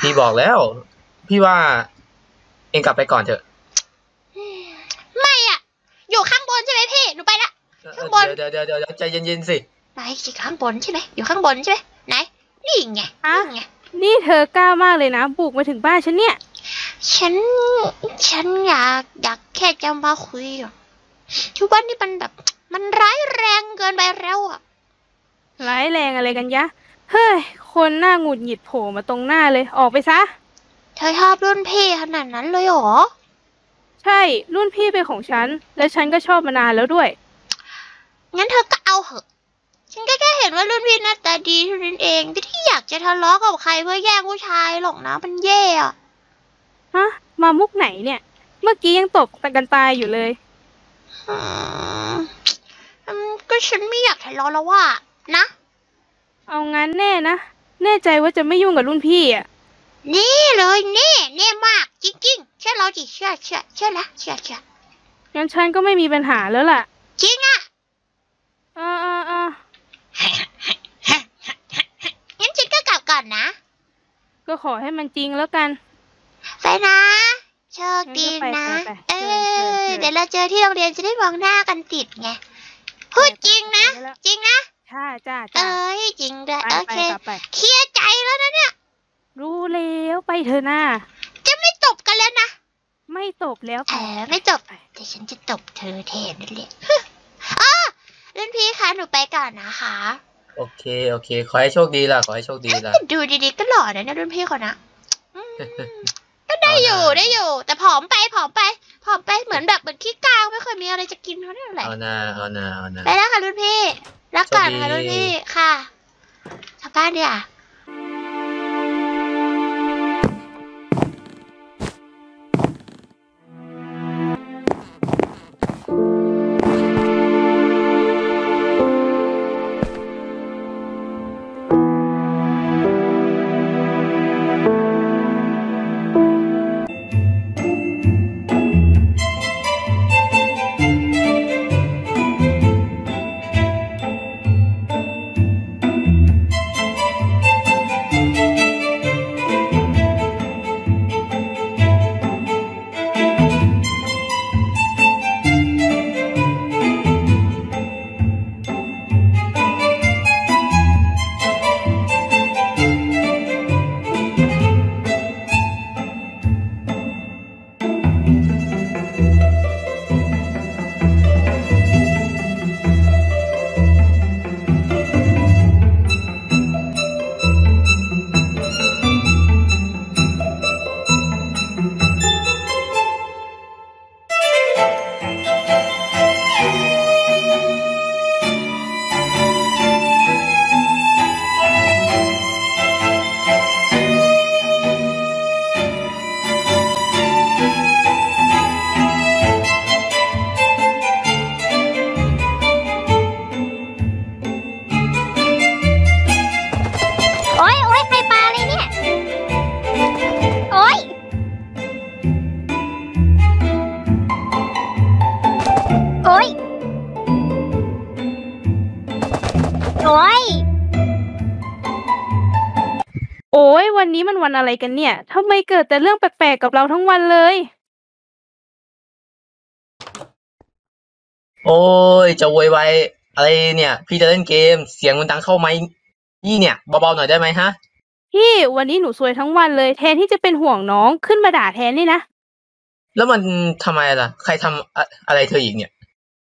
พี่บอกแล้วพี่ว่าเองกลับไปก่อนเถอะไม่อ่ะอยู่ข้างบนใช่ไหมพี่หนูไปละข้างบนเดี๋ยวเดี๋ยวเดี๋ยวใจเย็นๆสิไปสิข้างบนใช่ไหมอยู่ข้างบนใช่ไหมไหนนี่ไงอ่ะไงนี่เธอกล้ามากเลยนะบุกมาถึงบ้านฉันเนี่ยฉันฉันอยากอยากแค่จะมาคุยทุกวันนี่มันแบบมันร้ายแรงเกินไปแล้วอ่ะร้ายแรงอะไรกันยะเฮ้ยคนหน้าหงุดหงิดโผล่มาตรงหน้าเลยออกไปซะเธอชอบรุ่นพี่ขนาดนั้นเลยเหรอใช่รุ่นพี่เป็นของฉันและฉันก็ชอบมานานแล้วด้วยงั้นเธอก็เอาเหอะฉันก็แค่เห็นว่ารุ่นพี่หน้าตาดีเท่านั้นเองไม่ที่อยากจะทะเลาะกับใครเพื่อแย่งผู้ชายหรอกนะมันแย่อะฮะมามุกไหนเนี่ยเมื่อกี้ยังตบกันตายอยู่เลยก็ฉันไม่อยากทะเลาะแล้วว่านะเอางั้นแน่นะแน่ใจว่าจะไม่ยุ่งกับรุ่นพี่อ่ะนี่เลยแน่แน่มากจริงๆเชื่อเราจิเชื่อเชื่อเชื่อละเชื่อเชื่องั้นฉันก็ไม่มีปัญหาแล้วล่ะจริงอ่ะเออเออเอองั้นฉันก็กลับก่อนนะก็ขอให้มันจริงแล้วกันไปนะโชคดีนะเออเดี๋ยวเราเจอที่โรงเรียนจะได้มองหน้ากันติดไงพูดจริงนะจริงนะจ้าจ้าเอ้ยจริงด้วยโอเคเคลียร์ใจแล้วนะเนี่ยรู้แล้วไปเถอะนะจะไม่จบกันแล้วนะไม่จบแล้วเออไม่จบแต่ฉันจะจบเธอแทนนั่นแหละอ๋อรุ่นพี่คะหนูไปก่อนนะคะโอเคโอเคขอให้โชคดีล่ะขอให้โชคดีล่ะดูดีๆก็หล่อนะรุ่นพี่เขานะก็ได้อยู่ได้อยู่แต่ผอมไปผอมไปผอมไปเหมือนแบบเหมือนขี้กาวไม่เคยมีอะไรจะกินเท่านั้นแหละเอาหน้าเอาหน้าเอาหน้าไปแล้วค่ะรุ่นพี่รักกันค่ะรุ่นพี่ค่ะกลับบ้านดีอ่ะอะไรกันเนี่ยทำไมเกิดแต่เรื่องแปลกๆกับเราทั้งวันเลยโอ้ยจะโวยวายอะไรเนี่ยพี่จะเล่นเกมเสียงมันดังเข้าไหมนี่เนี่ยเบาๆหน่อยได้ไหมฮะพี่วันนี้หนูซวยทั้งวันเลยแทนที่จะเป็นห่วงน้องขึ้นมาด่าแทนนี่นะแล้วมันทำไมล่ะใครทำอะไรเธออีกเนี่ย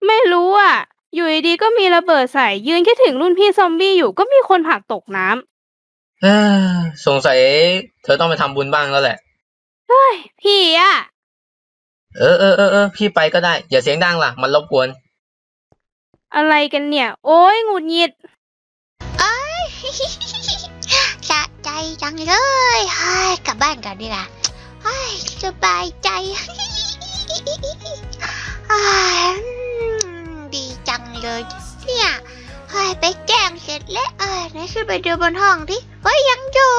ไม่รู้อ่ะอยู่ดีๆก็มีระเบิดใส่ยืนแค่ถึงรุ่นพี่ซอมบี้อยู่ก็มีคนผลักตกน้ำสงสัยเธอต้องไปทำบุญบ้างแล้วแหละเฮ้ยพี่อ่ะเออเออเออเออพี่ไปก็ได้อย่าเสียงดังล่ะมันรบกวนอะไรกันเนี่ยโอ้ยหงุดหงิดเอ้ยสะใจจังเลยเฮ้ยกลับบ้านกันดีกว่า สบายใจดีจังเลยเนี่ยไปแจ้งเสร็จแล้วเออนะขึ้นไปดูบนห้องดิเฮ้ยยังอยู่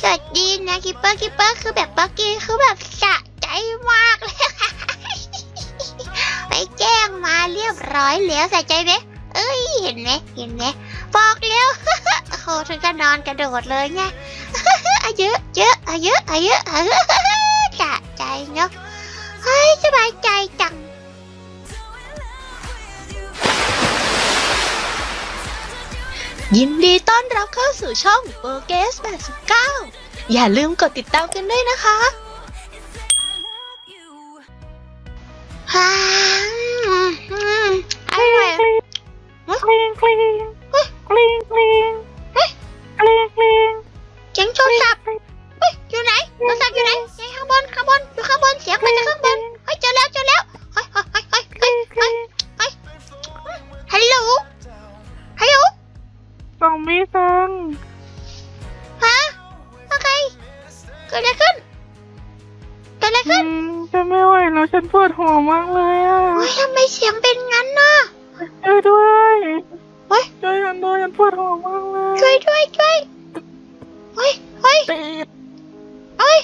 สวัสดีนะคิปเปอร์คิปเปอร์คือแบบเมื่อกี้คือแบบสะใจมากเลยไปแจ้งมาเรียบร้อยแล้วสะใจไหมเอ้ยเห็นไหมเห็นไหมบอกแล้วโอ้ถึงก็นอนกระโดดเลยไงอายุเยอะอายุอายุอายุสะใจเนาะเฮ้ยสบายใจจังยินดีต้อนรับเข้าสู่ช่องโปเกสแปดสิบเก้าอย่าลืมกดติดตามกันด้วยนะคะฮ่าอร่อยคลิงคลิงคลิงคลิงคลิงคลิงเสียงโทรศัพท์อยู่ไหนโทรศัพท์อยู่ไหนข้างบนข้างบนอยู่ข้างบนเสียงมาจากข้างบนเฮ้ยเจอแล้วเจอแล้วเฮ้ยเฮ้ยเฮ้ยเฮ้ยเฮ้ยเฮ้ยฮัลโหลฮัลโหลซอมบี้ซังฮะอะไรเกิดอะไรขึ้นเกิดอะไรขึ้นจะไม่ไหวแล้วฉันปวดหัวมากเลยอ่ะเฮ้ยทำไมเสียงเป็นงั้นน่ะช่วยด้วยเฮ้ยช่วยกันด้วยฉันปวดหัวมากเลยช่วยด้วยช่วยเฮ้ยเฮ้ยเฮ้ย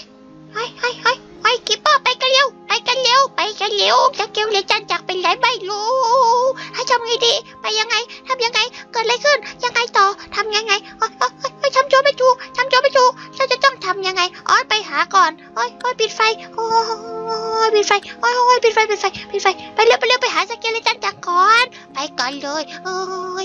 เฮ้ยเฮ้ยเฮ้ยเฮ้ยคิปเปอร์ไปกันเร็วไปกันเร็วไปกันเร็วจะเกลียวเลยจันจากเป็นไรไม่รู้ให้ทำไงดีไปยังไงทำยังไงเกิดอะไรขึ้นยังไงต่อทำยังไงโอ๊ยโอ๊ยโอ๊ยทำโจไม่ถูกทำโจไม่ถูกเราจะต้องทำยังไงอ๋อไปหาก่อนโอ๊ยโอ๊ยปิดไฟโอ๊ยปิดไฟโอ๊ยโอ๊ยปิดไฟปิดไฟปิดไฟไปเร็วไปเร็วไปหาสเกเลตันจากก่อนไปก่อนเลยโอ๊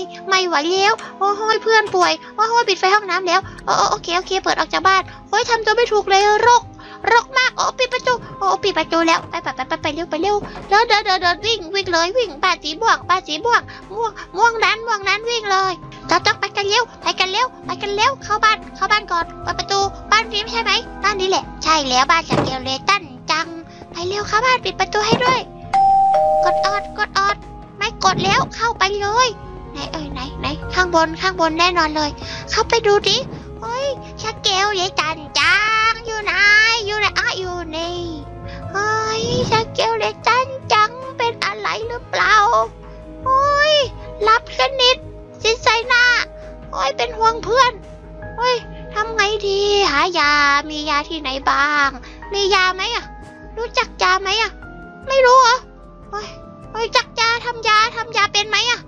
ยไม่ไหวแล้วโอ๊ยเพื่อนป่วยโอ๊ยปิดไฟห้องน้ำแล้วโอ๊ยโอเคโอเคเปิดออกจากบ้านโอ๊ยทำโจไม่ถูกเลยโรครกมากโอ้ปิดประตูโอ้ปิดประตูแล้วไปไปไปไปเร็วไปเร็วเดินเดินเดินเดินวิ่งวิ่งเลยวิ่งป่าสีม่วงป่าสีม่วงม่วงม่วงนั้นม่วงนั้นวิ่งเลยเราต้องไปกันเร็วไปกันเร็วไปกันเร็วเข้าบ้านเข้าบ้านก่อนเปิดประตูบ้านนี้ใช่ไหมบ้านนี้แหละใช่แล้วบ้านสเกเลตันจังไปเร็วเข้าบ้านปิดประตูให้ด้วยกดออดกดออดไม่กดแล้วเข้าไปเลยไหนเอ้ยไหนไหนข้างบนข้างบนแน่นอนเลยเข้าไปดูดิเฮ้ยสเกเลตันจังอยู่ไหนอยู่ไหนอะอยู่นี่เฮ้ยสเกเลตันจังเป็นอะไรหรือเปล่าโอ้ยรับสนิทสินใจหน้าโอ้ยเป็นห่วงเพื่อนโอ้ยทำไงดีหายามียาที่ไหนบ้างมียาไหมอะรู้จักยาไหมอะไม่รู้เหรอโอ้ยโอ้ยจักยาทำยาทำยาเป็นไหมอะ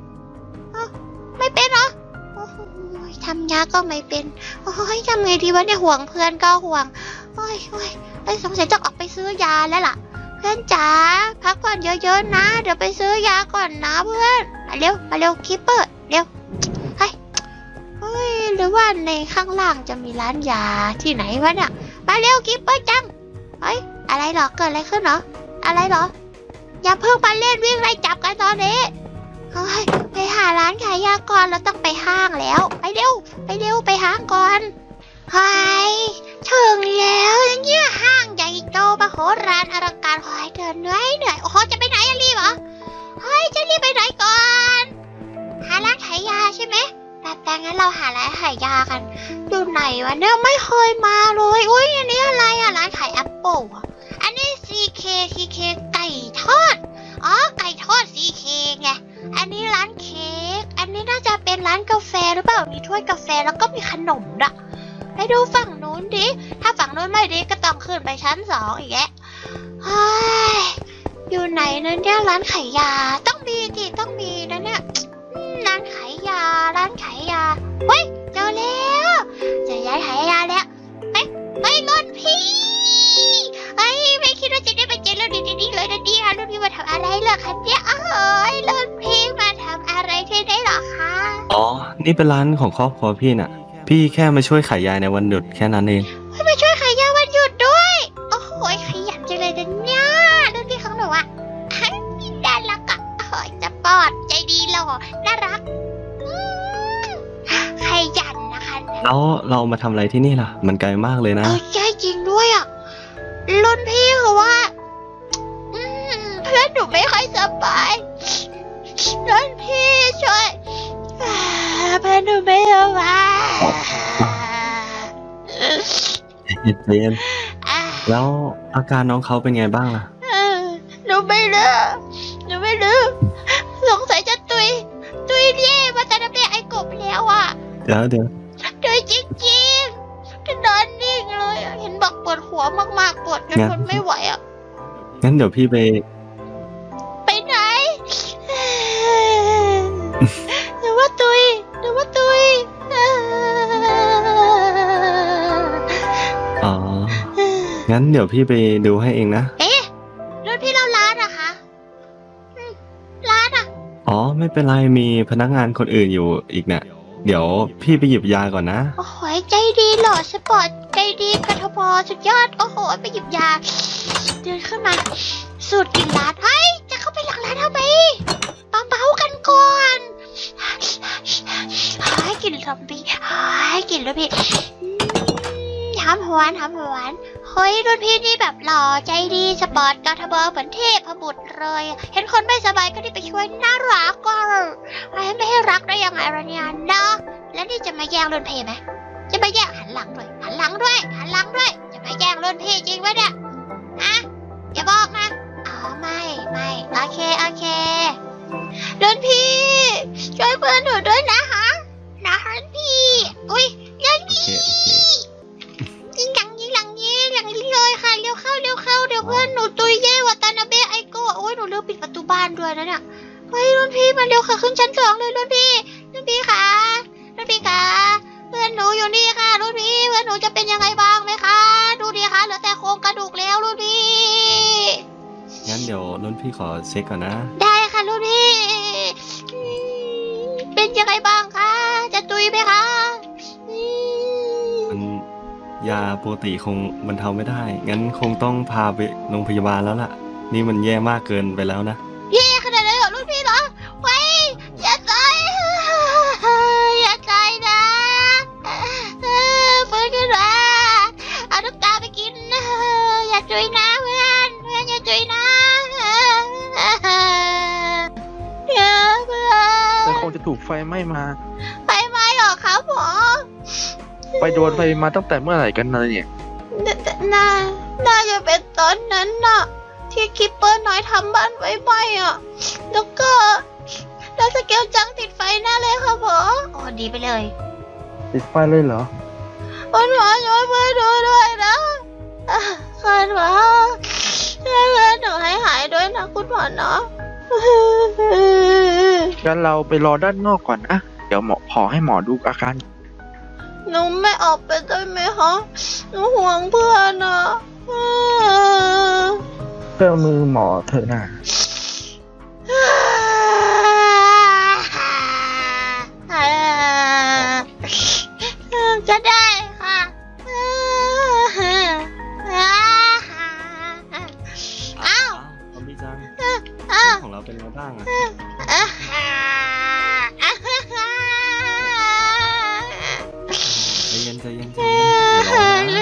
ไม่เป็นเหรอทำยาก็ไม่เป็นโอ้ยทำไงดีวะเนี่ยห่วงเพื่อนก็ห่วงโอ้ยโอ้ยไอ้สงสัยจะออกไปซื้อยาแล้วล่ะเพื่อนจ๋าพักก่อนเยอะๆนะเดี๋ยวไปซื้อยาก่อนนะเพื่อนมาเร็วมาเร็วคิปเปอร์เร็วเฮ้ยเฮ้ยหรือว่าในข้างล่างจะมีร้านยาที่ไหนวะเนี่ยมาเร็วคิปเปอร์จังเฮ้ยอะไรหรอเกิดอะไรขึ้นหรออะไรหรออย่าเพิ่งมาเล่นวิ่งไล่จับกันตอนนี้เฮ้ยไปหาร้านขายยาก่อนเราต้องไปห้างแล้วไปเร็วไปเร็วไปห้างก่อนเฮ้ยถึงแล้วเนี่ยห้างใหญ่โตมโหฬารอลังการเฮ้ยเดินเหนื่อยเหนื่อยโอ้โหจะไปไหนอะรีบเหรอเฮ้ยจะรีบไปไหนก่อนหาร้านขายยาใช่ไหมแต่แต่งั้นเราหาร้านขายยากันอยู่ไหนวะเนี่ยไม่เคยมาเลยอุ้ยอันนี้อะไรอะร้านขายแอปเปิลอันนี้ ซี เค ซี เค ไก่ทอดอ๋อไก่ทอด ซี เค ไงอันนี้ร้านเค้กอันนี้น่าจะเป็นร้านกาแฟหรือเปล่ามีถ้วยกาแฟแล้วก็มีขนมด้วยไปดูฝั่งนู้นดิถ้าฝั่งนู้นไม่ดีก็ต้องขึ้นไปชั้นสองอีกแหละเฮ้ยอยู่ไหนนั่นเนี่ยร้านขายยาต้องมีสิต้องมีนะเนี่ยร้านขายยาร้านขายยาเฮ้ยเจอแล้วเจอร้านขายยาแล้วไปไปรุ่นพี่เฮ้ยไม่คิดว่าจะได้ไปเจอรุ่นพี่นี่เลยนะเนี่ยรุ่นพี่มาทำอะไรเหรอคะเนี่ยเอ้ยรุ่นพี่มาทำอะไรที่ได้หรอคะอ๋อนี่เป็นร้านของครอบครัวพี่น่ะพี่แค่มาช่วยขายยาในวันหยุดแค่นั้นเองมาช่วยขายยาวันหยุดด้วยโอ้โหขยันจังเลยนะเนี่ยรุ่นพี่ของหนูอ่ะน่ารักอ่ะโอ้ยจะปอดใจดีหล่อน่ารักขยันนะคะแล้วเรามาทำอะไรที่นี่ล่ะมันไกลมากเลยนะใช่จริงด้วยอ่ะรุ่นพี่เขาว่าเพื่อนหนูไม่ค่อยสบายรุ่นพี่ช่วยเพื่อนหนูไม่สบายเย็น แล้วอาการน้องเขาเป็นไงบ้างล่ะหนูไม่รู้หนูไม่รู้สงสัยจะตุยตุยเย่มาจะนับเรียกไอ้กบแล้วอ่ะเดี๋ยวเดี๋ยวตุยจริงจริงจะนอนนิ่งเลยเห็นบอกปวดหัวมากๆปวดจนทนไม่ไหวอ่ะงั้นเดี๋ยวพี่ไปไปไหนหนูว่าตุยหนูว่าตุยอ๋องั้นเดี๋ยวพี่ไปดูให้เองนะเอ๊ะรถพี่เราร้านอะคะร้านอะอ๋อไม่เป็นไรมีพนักงานคนอื่นอยู่อีกเนี่ยเดี๋ยวพี่ไปหยิบยาก่อนนะโอ้โหใจดีหล่อสปอร์ตใจดีกทมสุดยอดโอ้โหไปหยิบยาเดินขึ้นมาสูตรกินร้านเฮ้ยจะเข้าไปหลังร้านทำไมเบาๆกันก่อนให้กินซอมบี้ให้กินแล้วพี่หอมหวานหอมหวานเฮ้ยรุ่นพี่นี่แบบหล่อใจดีสปอร์ตกทมเหมือนเทพบุตรเลยเห็นคนไม่สบายก็รีบไปช่วยน่ารักก็ไม่ให้รักได้ยังไงล่ะเนี่ยเนาะแล้วนี่จะมาแย่งรุ่นพี่ไหมจะมาแย่งหันหลังด้วยหันหลังด้วยหันหลังด้วยจะมาแย่งรุ่นพี่จริงไหมเนี่ยอ่ะอย่าบอกนะอ๋อไม่ไม่โอเคโอเครุ่นพี่ช่วยเพื่อนหนูด้วยนะฮะนะฮะรุ่นพี่อุ้ยรุ่นพี่ยิงหลังยิงหลังยิงหลังยิงเลยค่ะเร็วเข้าเร็วเข้าเดี๋ยวเพื่อนหนูตุยเย่วาตานาเบะไอโก้โอ้ยหนูเลือกปิดประตูบ้านด้วยนะเนี่ยเฮ้ยรุ่นพี่มาเร็วค่ะขึ้นชั้นสองเลยรุ่นพี่รุ่นพี่ค่ะรุ่นพี่ค่ะเพื่อนหนูอยู่นี่ค่ะรุ่นพี่เพื่อนหนูจะเป็นยังไงบ้างไหมคะดูดีค่ะเหลือแต่โครงกระดูกแล้วรุ่นพี่งั้นเดี๋ยวรุ่นพี่ขอเช็คก่อนนะได้ค่ะรุ่นพี่เป็นยังไงบ้างคะจะตุยไหมคะยาปกติคงบรรเทาไม่ได้งั้นคงต้องพาไปโรงพยาบาลแล้วล่ะนี่มันแย่มากเกินไปแล้วนะแย่ขนาดนั้นเหรอลูกพี่เหรอไว้อย่าใจอย่าใจนะฟื้นขึ้นมาเอาน้ำตาไปกินอย่าจุยนะเพื่อนเพื่อนอย่าจุยนะเดี๋ยวเพื่อนแต่คงจะถูกไฟไหม้มาไฟไหม้เหรอครับผมไปโดนไฟมาตั้งแต่เมื่อไหร่กันนะเนี่ยน่าน่าจะเป็นตอนนั้นน่ะที่คิปเปอร์น้อยทำบ้านไว้ไหม้อ่ะแล้วก็แล้วสเกลจังติดไฟหน้าเลยค่ะหมออ๋อดีไปเลยติดไฟเลยเหรอคุณหมอช่วยเพื่อนดูด้วยนะคุณหมอช่วยเพื่อนหนูให้หายด้วยนะคุณหมอเนาะงั้นเราไปรอด้านนอกก่อนนะเดี๋ยวหมอขอให้หมอดูอาการหนูไม่ออกไปได้ไหมคะหนูห่วงเพื่อนนะเจ้ามือหมอเถอะนะจะได้ค่ะอ้าวเรามีจังของเราเป็นไงบ้างอะเรื่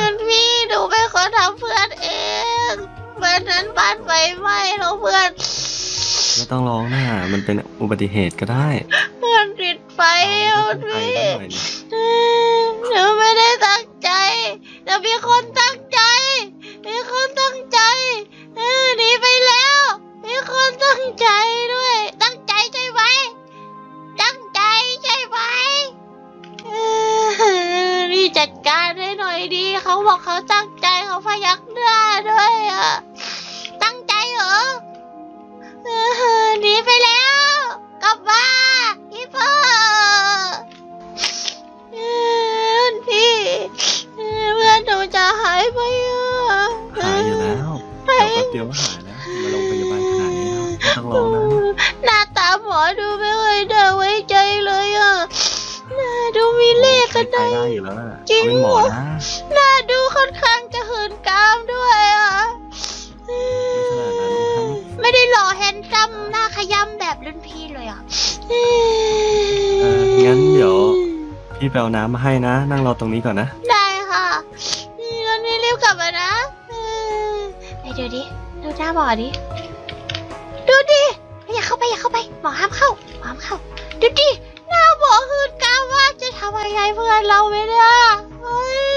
องพี่หนูเป็นคนทำเพื่อนเองวันนั้นบ้านไฟไหม้แล้วเพื่อนไม่ต้องร้องนะมันเป็นอุบัติเหตุก็ได้เพื่อนติดไฟพี่หนูไม่ได้ตั้งใจแต่มีคนตั้งใจมีคนตั้งใจหนีไปแล้วมีคนตั้งใจด้วยตั้งใจใช่ไหมตั้งใจใช่ไหมนี่จัดการให้หน่อยดีเขาบอกเขาตั้งใจเขาพยักหน้าด้วยอ่ะตั้งใจเหรอหนีไปแล้วกลับมาพี่พ่อพี่เพื่อนหนูจะหายไปอ่ะหายอยู่แล้วเดี๋ยวแป๊บเดียวหายแล้วมาลงพยาบาลขนาดนี้แล้วไม่ต้องรอนะหน้าตาหมอดูไม่เคยน่าไว้ใจเลยอ่ะน่าดูมีเล่ห์กันได้จริงหมดน่าดูค่อนข้างจะหืนกามด้วยอ่ะไม่ได้หล่อแฮนซัมหน้าขย้ำแบบรุ่นพี่เลยอ่ะงั้นเดี๋ยวพี่แปลน้ำมาให้นะนั่งรอตรงนี้ก่อนนะได้ค่ะรุ่นพี่รีบกลับมานะไปเดี๋ยวดิดูหน้าหมอดิดูดิอย่าเข้าไปอย่าเข้าไปหมอห้ามเข้าหมอห้ามเข้าดูดิหน้าหมอหืนกามว่าจะทำอะไรเพื่อนเราไม่ได้เฮ้ย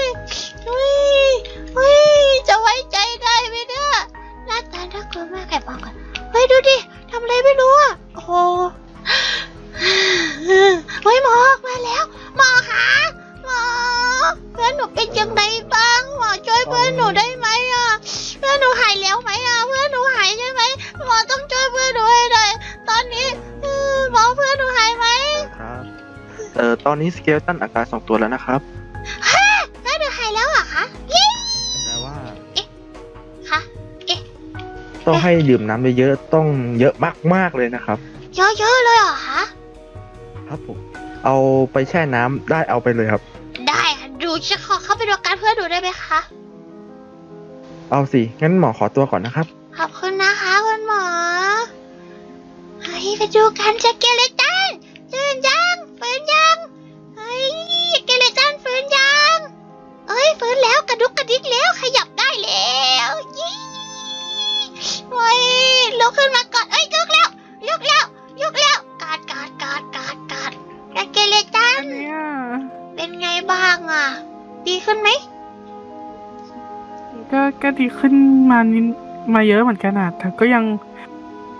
เฮ้ยเฮ้ยจะไว้ใจ เอ่อตอนนี้สเกลตันอาการสองตัวแล้วนะครับฮ่าแล้วเดือดหายแล้วอ่ะคะเย้แต่ว่าเอ๊ะคะเอ๊ะต้องให้ดื่มน้ำเยอะๆต้องเยอะมากๆเลยนะครับเยอะๆเลยเหรอคะครับผมเอาไปแช่น้ำได้เอาไปเลยครับได้ดูจะขอเข้าไปดูการเพื่อดูได้ไหมคะเอาสิงั้นหมอขอตัวก่อนนะครับขอบคุณนะคะคุณหมอเฮ้ยไปดูกันสเกเลตันตื่นยังฟื้นยังเฮ้ยสเกเลตันฟื้นยังเอ้ยฟื้นแล้วกระดุกกระดิกแล้วขยับได้แล้วยี่โอ้ยลุกขึ้นมาก่อนเอ้ยยกแล้วยกแล้วยกแล้วกาดกาดกาดกาดกาดสเกเลตันเป็นไงบ้างอ่ะดีขึ้นไหมก็ก็ดีขึ้นมานิดมาเยอะเหมือนกันอ่ะแต่ก็ยัง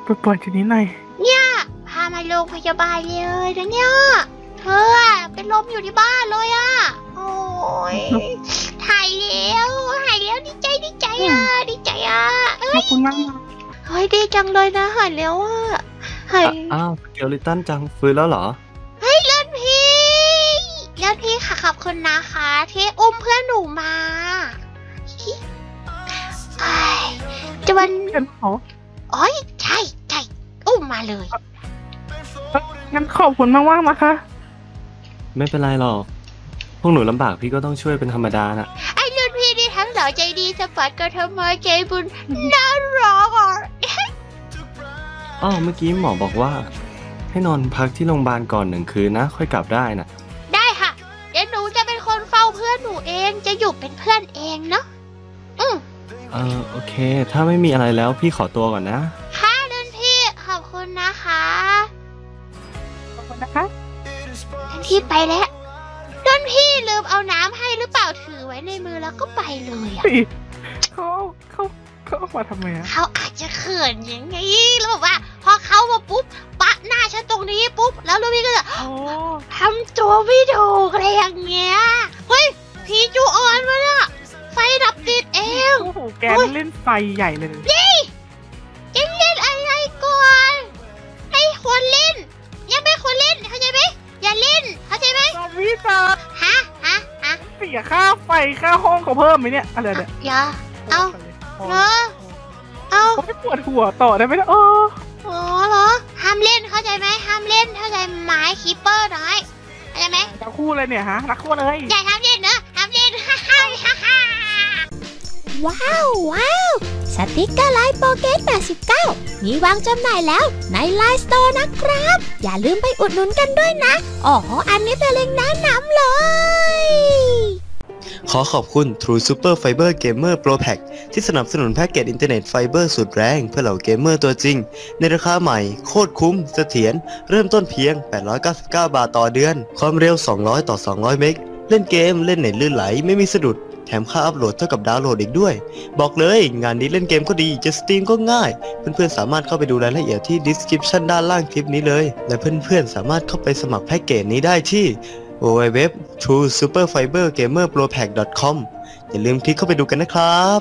ปวดๆอยู่นิดหน่อยเนี่ยพามาโรงพยาบาลเลยนะเนี่ยเธอเป็นลมอยู่ที่บ้านเลยอ่ะโอ้ยหายแล้วหายแล้วดีใจดีใจอ่ะดีใจอ่ะขอบคุณมากเฮ้ยดีจังเลยนะหายแล้วอ่ะหายอ้าวเกลิตันจังฟื้นแล้วเหรอเฮ้ยเลิศพี่เลิศพี่ค่ะขอบคุณนะคะที่อุ้มเพื่อนหนูมาจะวันอ๋อยใช่ใช่อุ้มมาเลยงั้นขอบคุณมากมากนะคะไม่เป็นไรหรอกพวกหนูลำบากพี่ก็ต้องช่วยเป็นธรรมดาน่ะไอ้รุ่นพี่นี่ทั้งหล่อใจดีสปอร์ตกทมใจบุญน่ารักอ๋อเมื่อกี้หมอบอกว่าให้นอนพักที่โรงพยาบาลก่อนหนึ่งคืนนะค่อยกลับได้น่ะได้ค่ะเดี๋ยวหนูจะเป็นคนเฝ้าเพื่อนหนูเองจะอยู่เป็นเพื่อนเองเนาะอืมเออโอเคถ้าไม่มีอะไรแล้วพี่ขอตัวก่อนนะค่ะรุ่นพี่ขอบคุณนะคะขอบคุณนะคะรุ่นพี่ไปแล้วรุ่นพี่ลืมเอาน้ำให้หรือเปล่าถือไว้ในมือแล้วก็ไปเลยอ่ะเขาเขาเขาออกมาทำไมอ่ะเขาอาจจะเขินอย่างงี้แล้วบอกว่าพอเขามาปุ๊บปะหน้าฉันตรงนี้ปุ๊บแล้วรุ่นพี่ก็จะทำตัวไม่ถูกอะไรอย่างเงี้ยเฮ้ยผีจูออนมาละไฟดับติดเองโอ้โหแกเล่นไฟใหญ่เลยยี่ยังเล่นอะไรก่อนให้คนเล่นยังไม่คนเล่นเข้าใจไหมอย่าเล่นเข้าใจไหมพี่เต๋อฮะฮะฮะเสียค่าไฟค่าห้องเขาเพิ่มไหมเนี่ยอะไรเนี่ยอย่าเอาเนอะเอาเขาไม่ปวดหัวต่อได้ไหมเอออ๋อเหรอห้ามเล่นเข้าใจไหมห้ามเล่นเข้าใจไม้คีเปอร์น้อยเข้าใจไหมรักคู่เลยเนี่ยฮะรักคู่เลยอย่าห้ามเล่นนะห้ามเล่นว้าวว้าวสติกเกอร์ไลน์โปเกตแปดสิบเก้ามีวางจำหน่ายแล้วในไลน์สโตร์นะครับอย่าลืมไปอุดหนุนกันด้วยนะอ๋ออันนี้เป็นเล็งแนะนำเลยขอขอบคุณ True Super Fiber Gamer Pro Pack ที่สนับสนุนแพ็กเกจอินเทอร์เน็ตไฟเบอร์สุดแรงเพื่อเหล่าเกมเมอร์ตัวจริงในราคาใหม่โคตรคุ้มเสถียรเริ่มต้นเพียงแปดร้อยเก้าสิบเก้าบาทต่อเดือนความเร็วสองร้อยต่อสองร้อยเมกเล่นเกมเล่นเน็ตลื่นไหลไม่มีสะดุดแถมค่าอัพโหลดเท่ากับดาวน์โหลดอีกด้วยบอกเลยงานนี้เล่นเกมก็ดีจะสตรีมก็ง่ายเพื่อนๆสามารถเข้าไปดูรายละเอียดที่ description ด้านล่างคลิปนี้เลยและเพื่อนๆสามารถเข้าไปสมัครแพ็กเกจนี้ได้ที่ ดับเบิลยู ดับเบิลยู ดับเบิลยู ดอท ทรู ซูเปอร์ ไฟเบอร์ เกมเมอร์ โปร แพ็ค ดอท คอม อย่าลืมคลิกเข้าไปดูกันนะครับ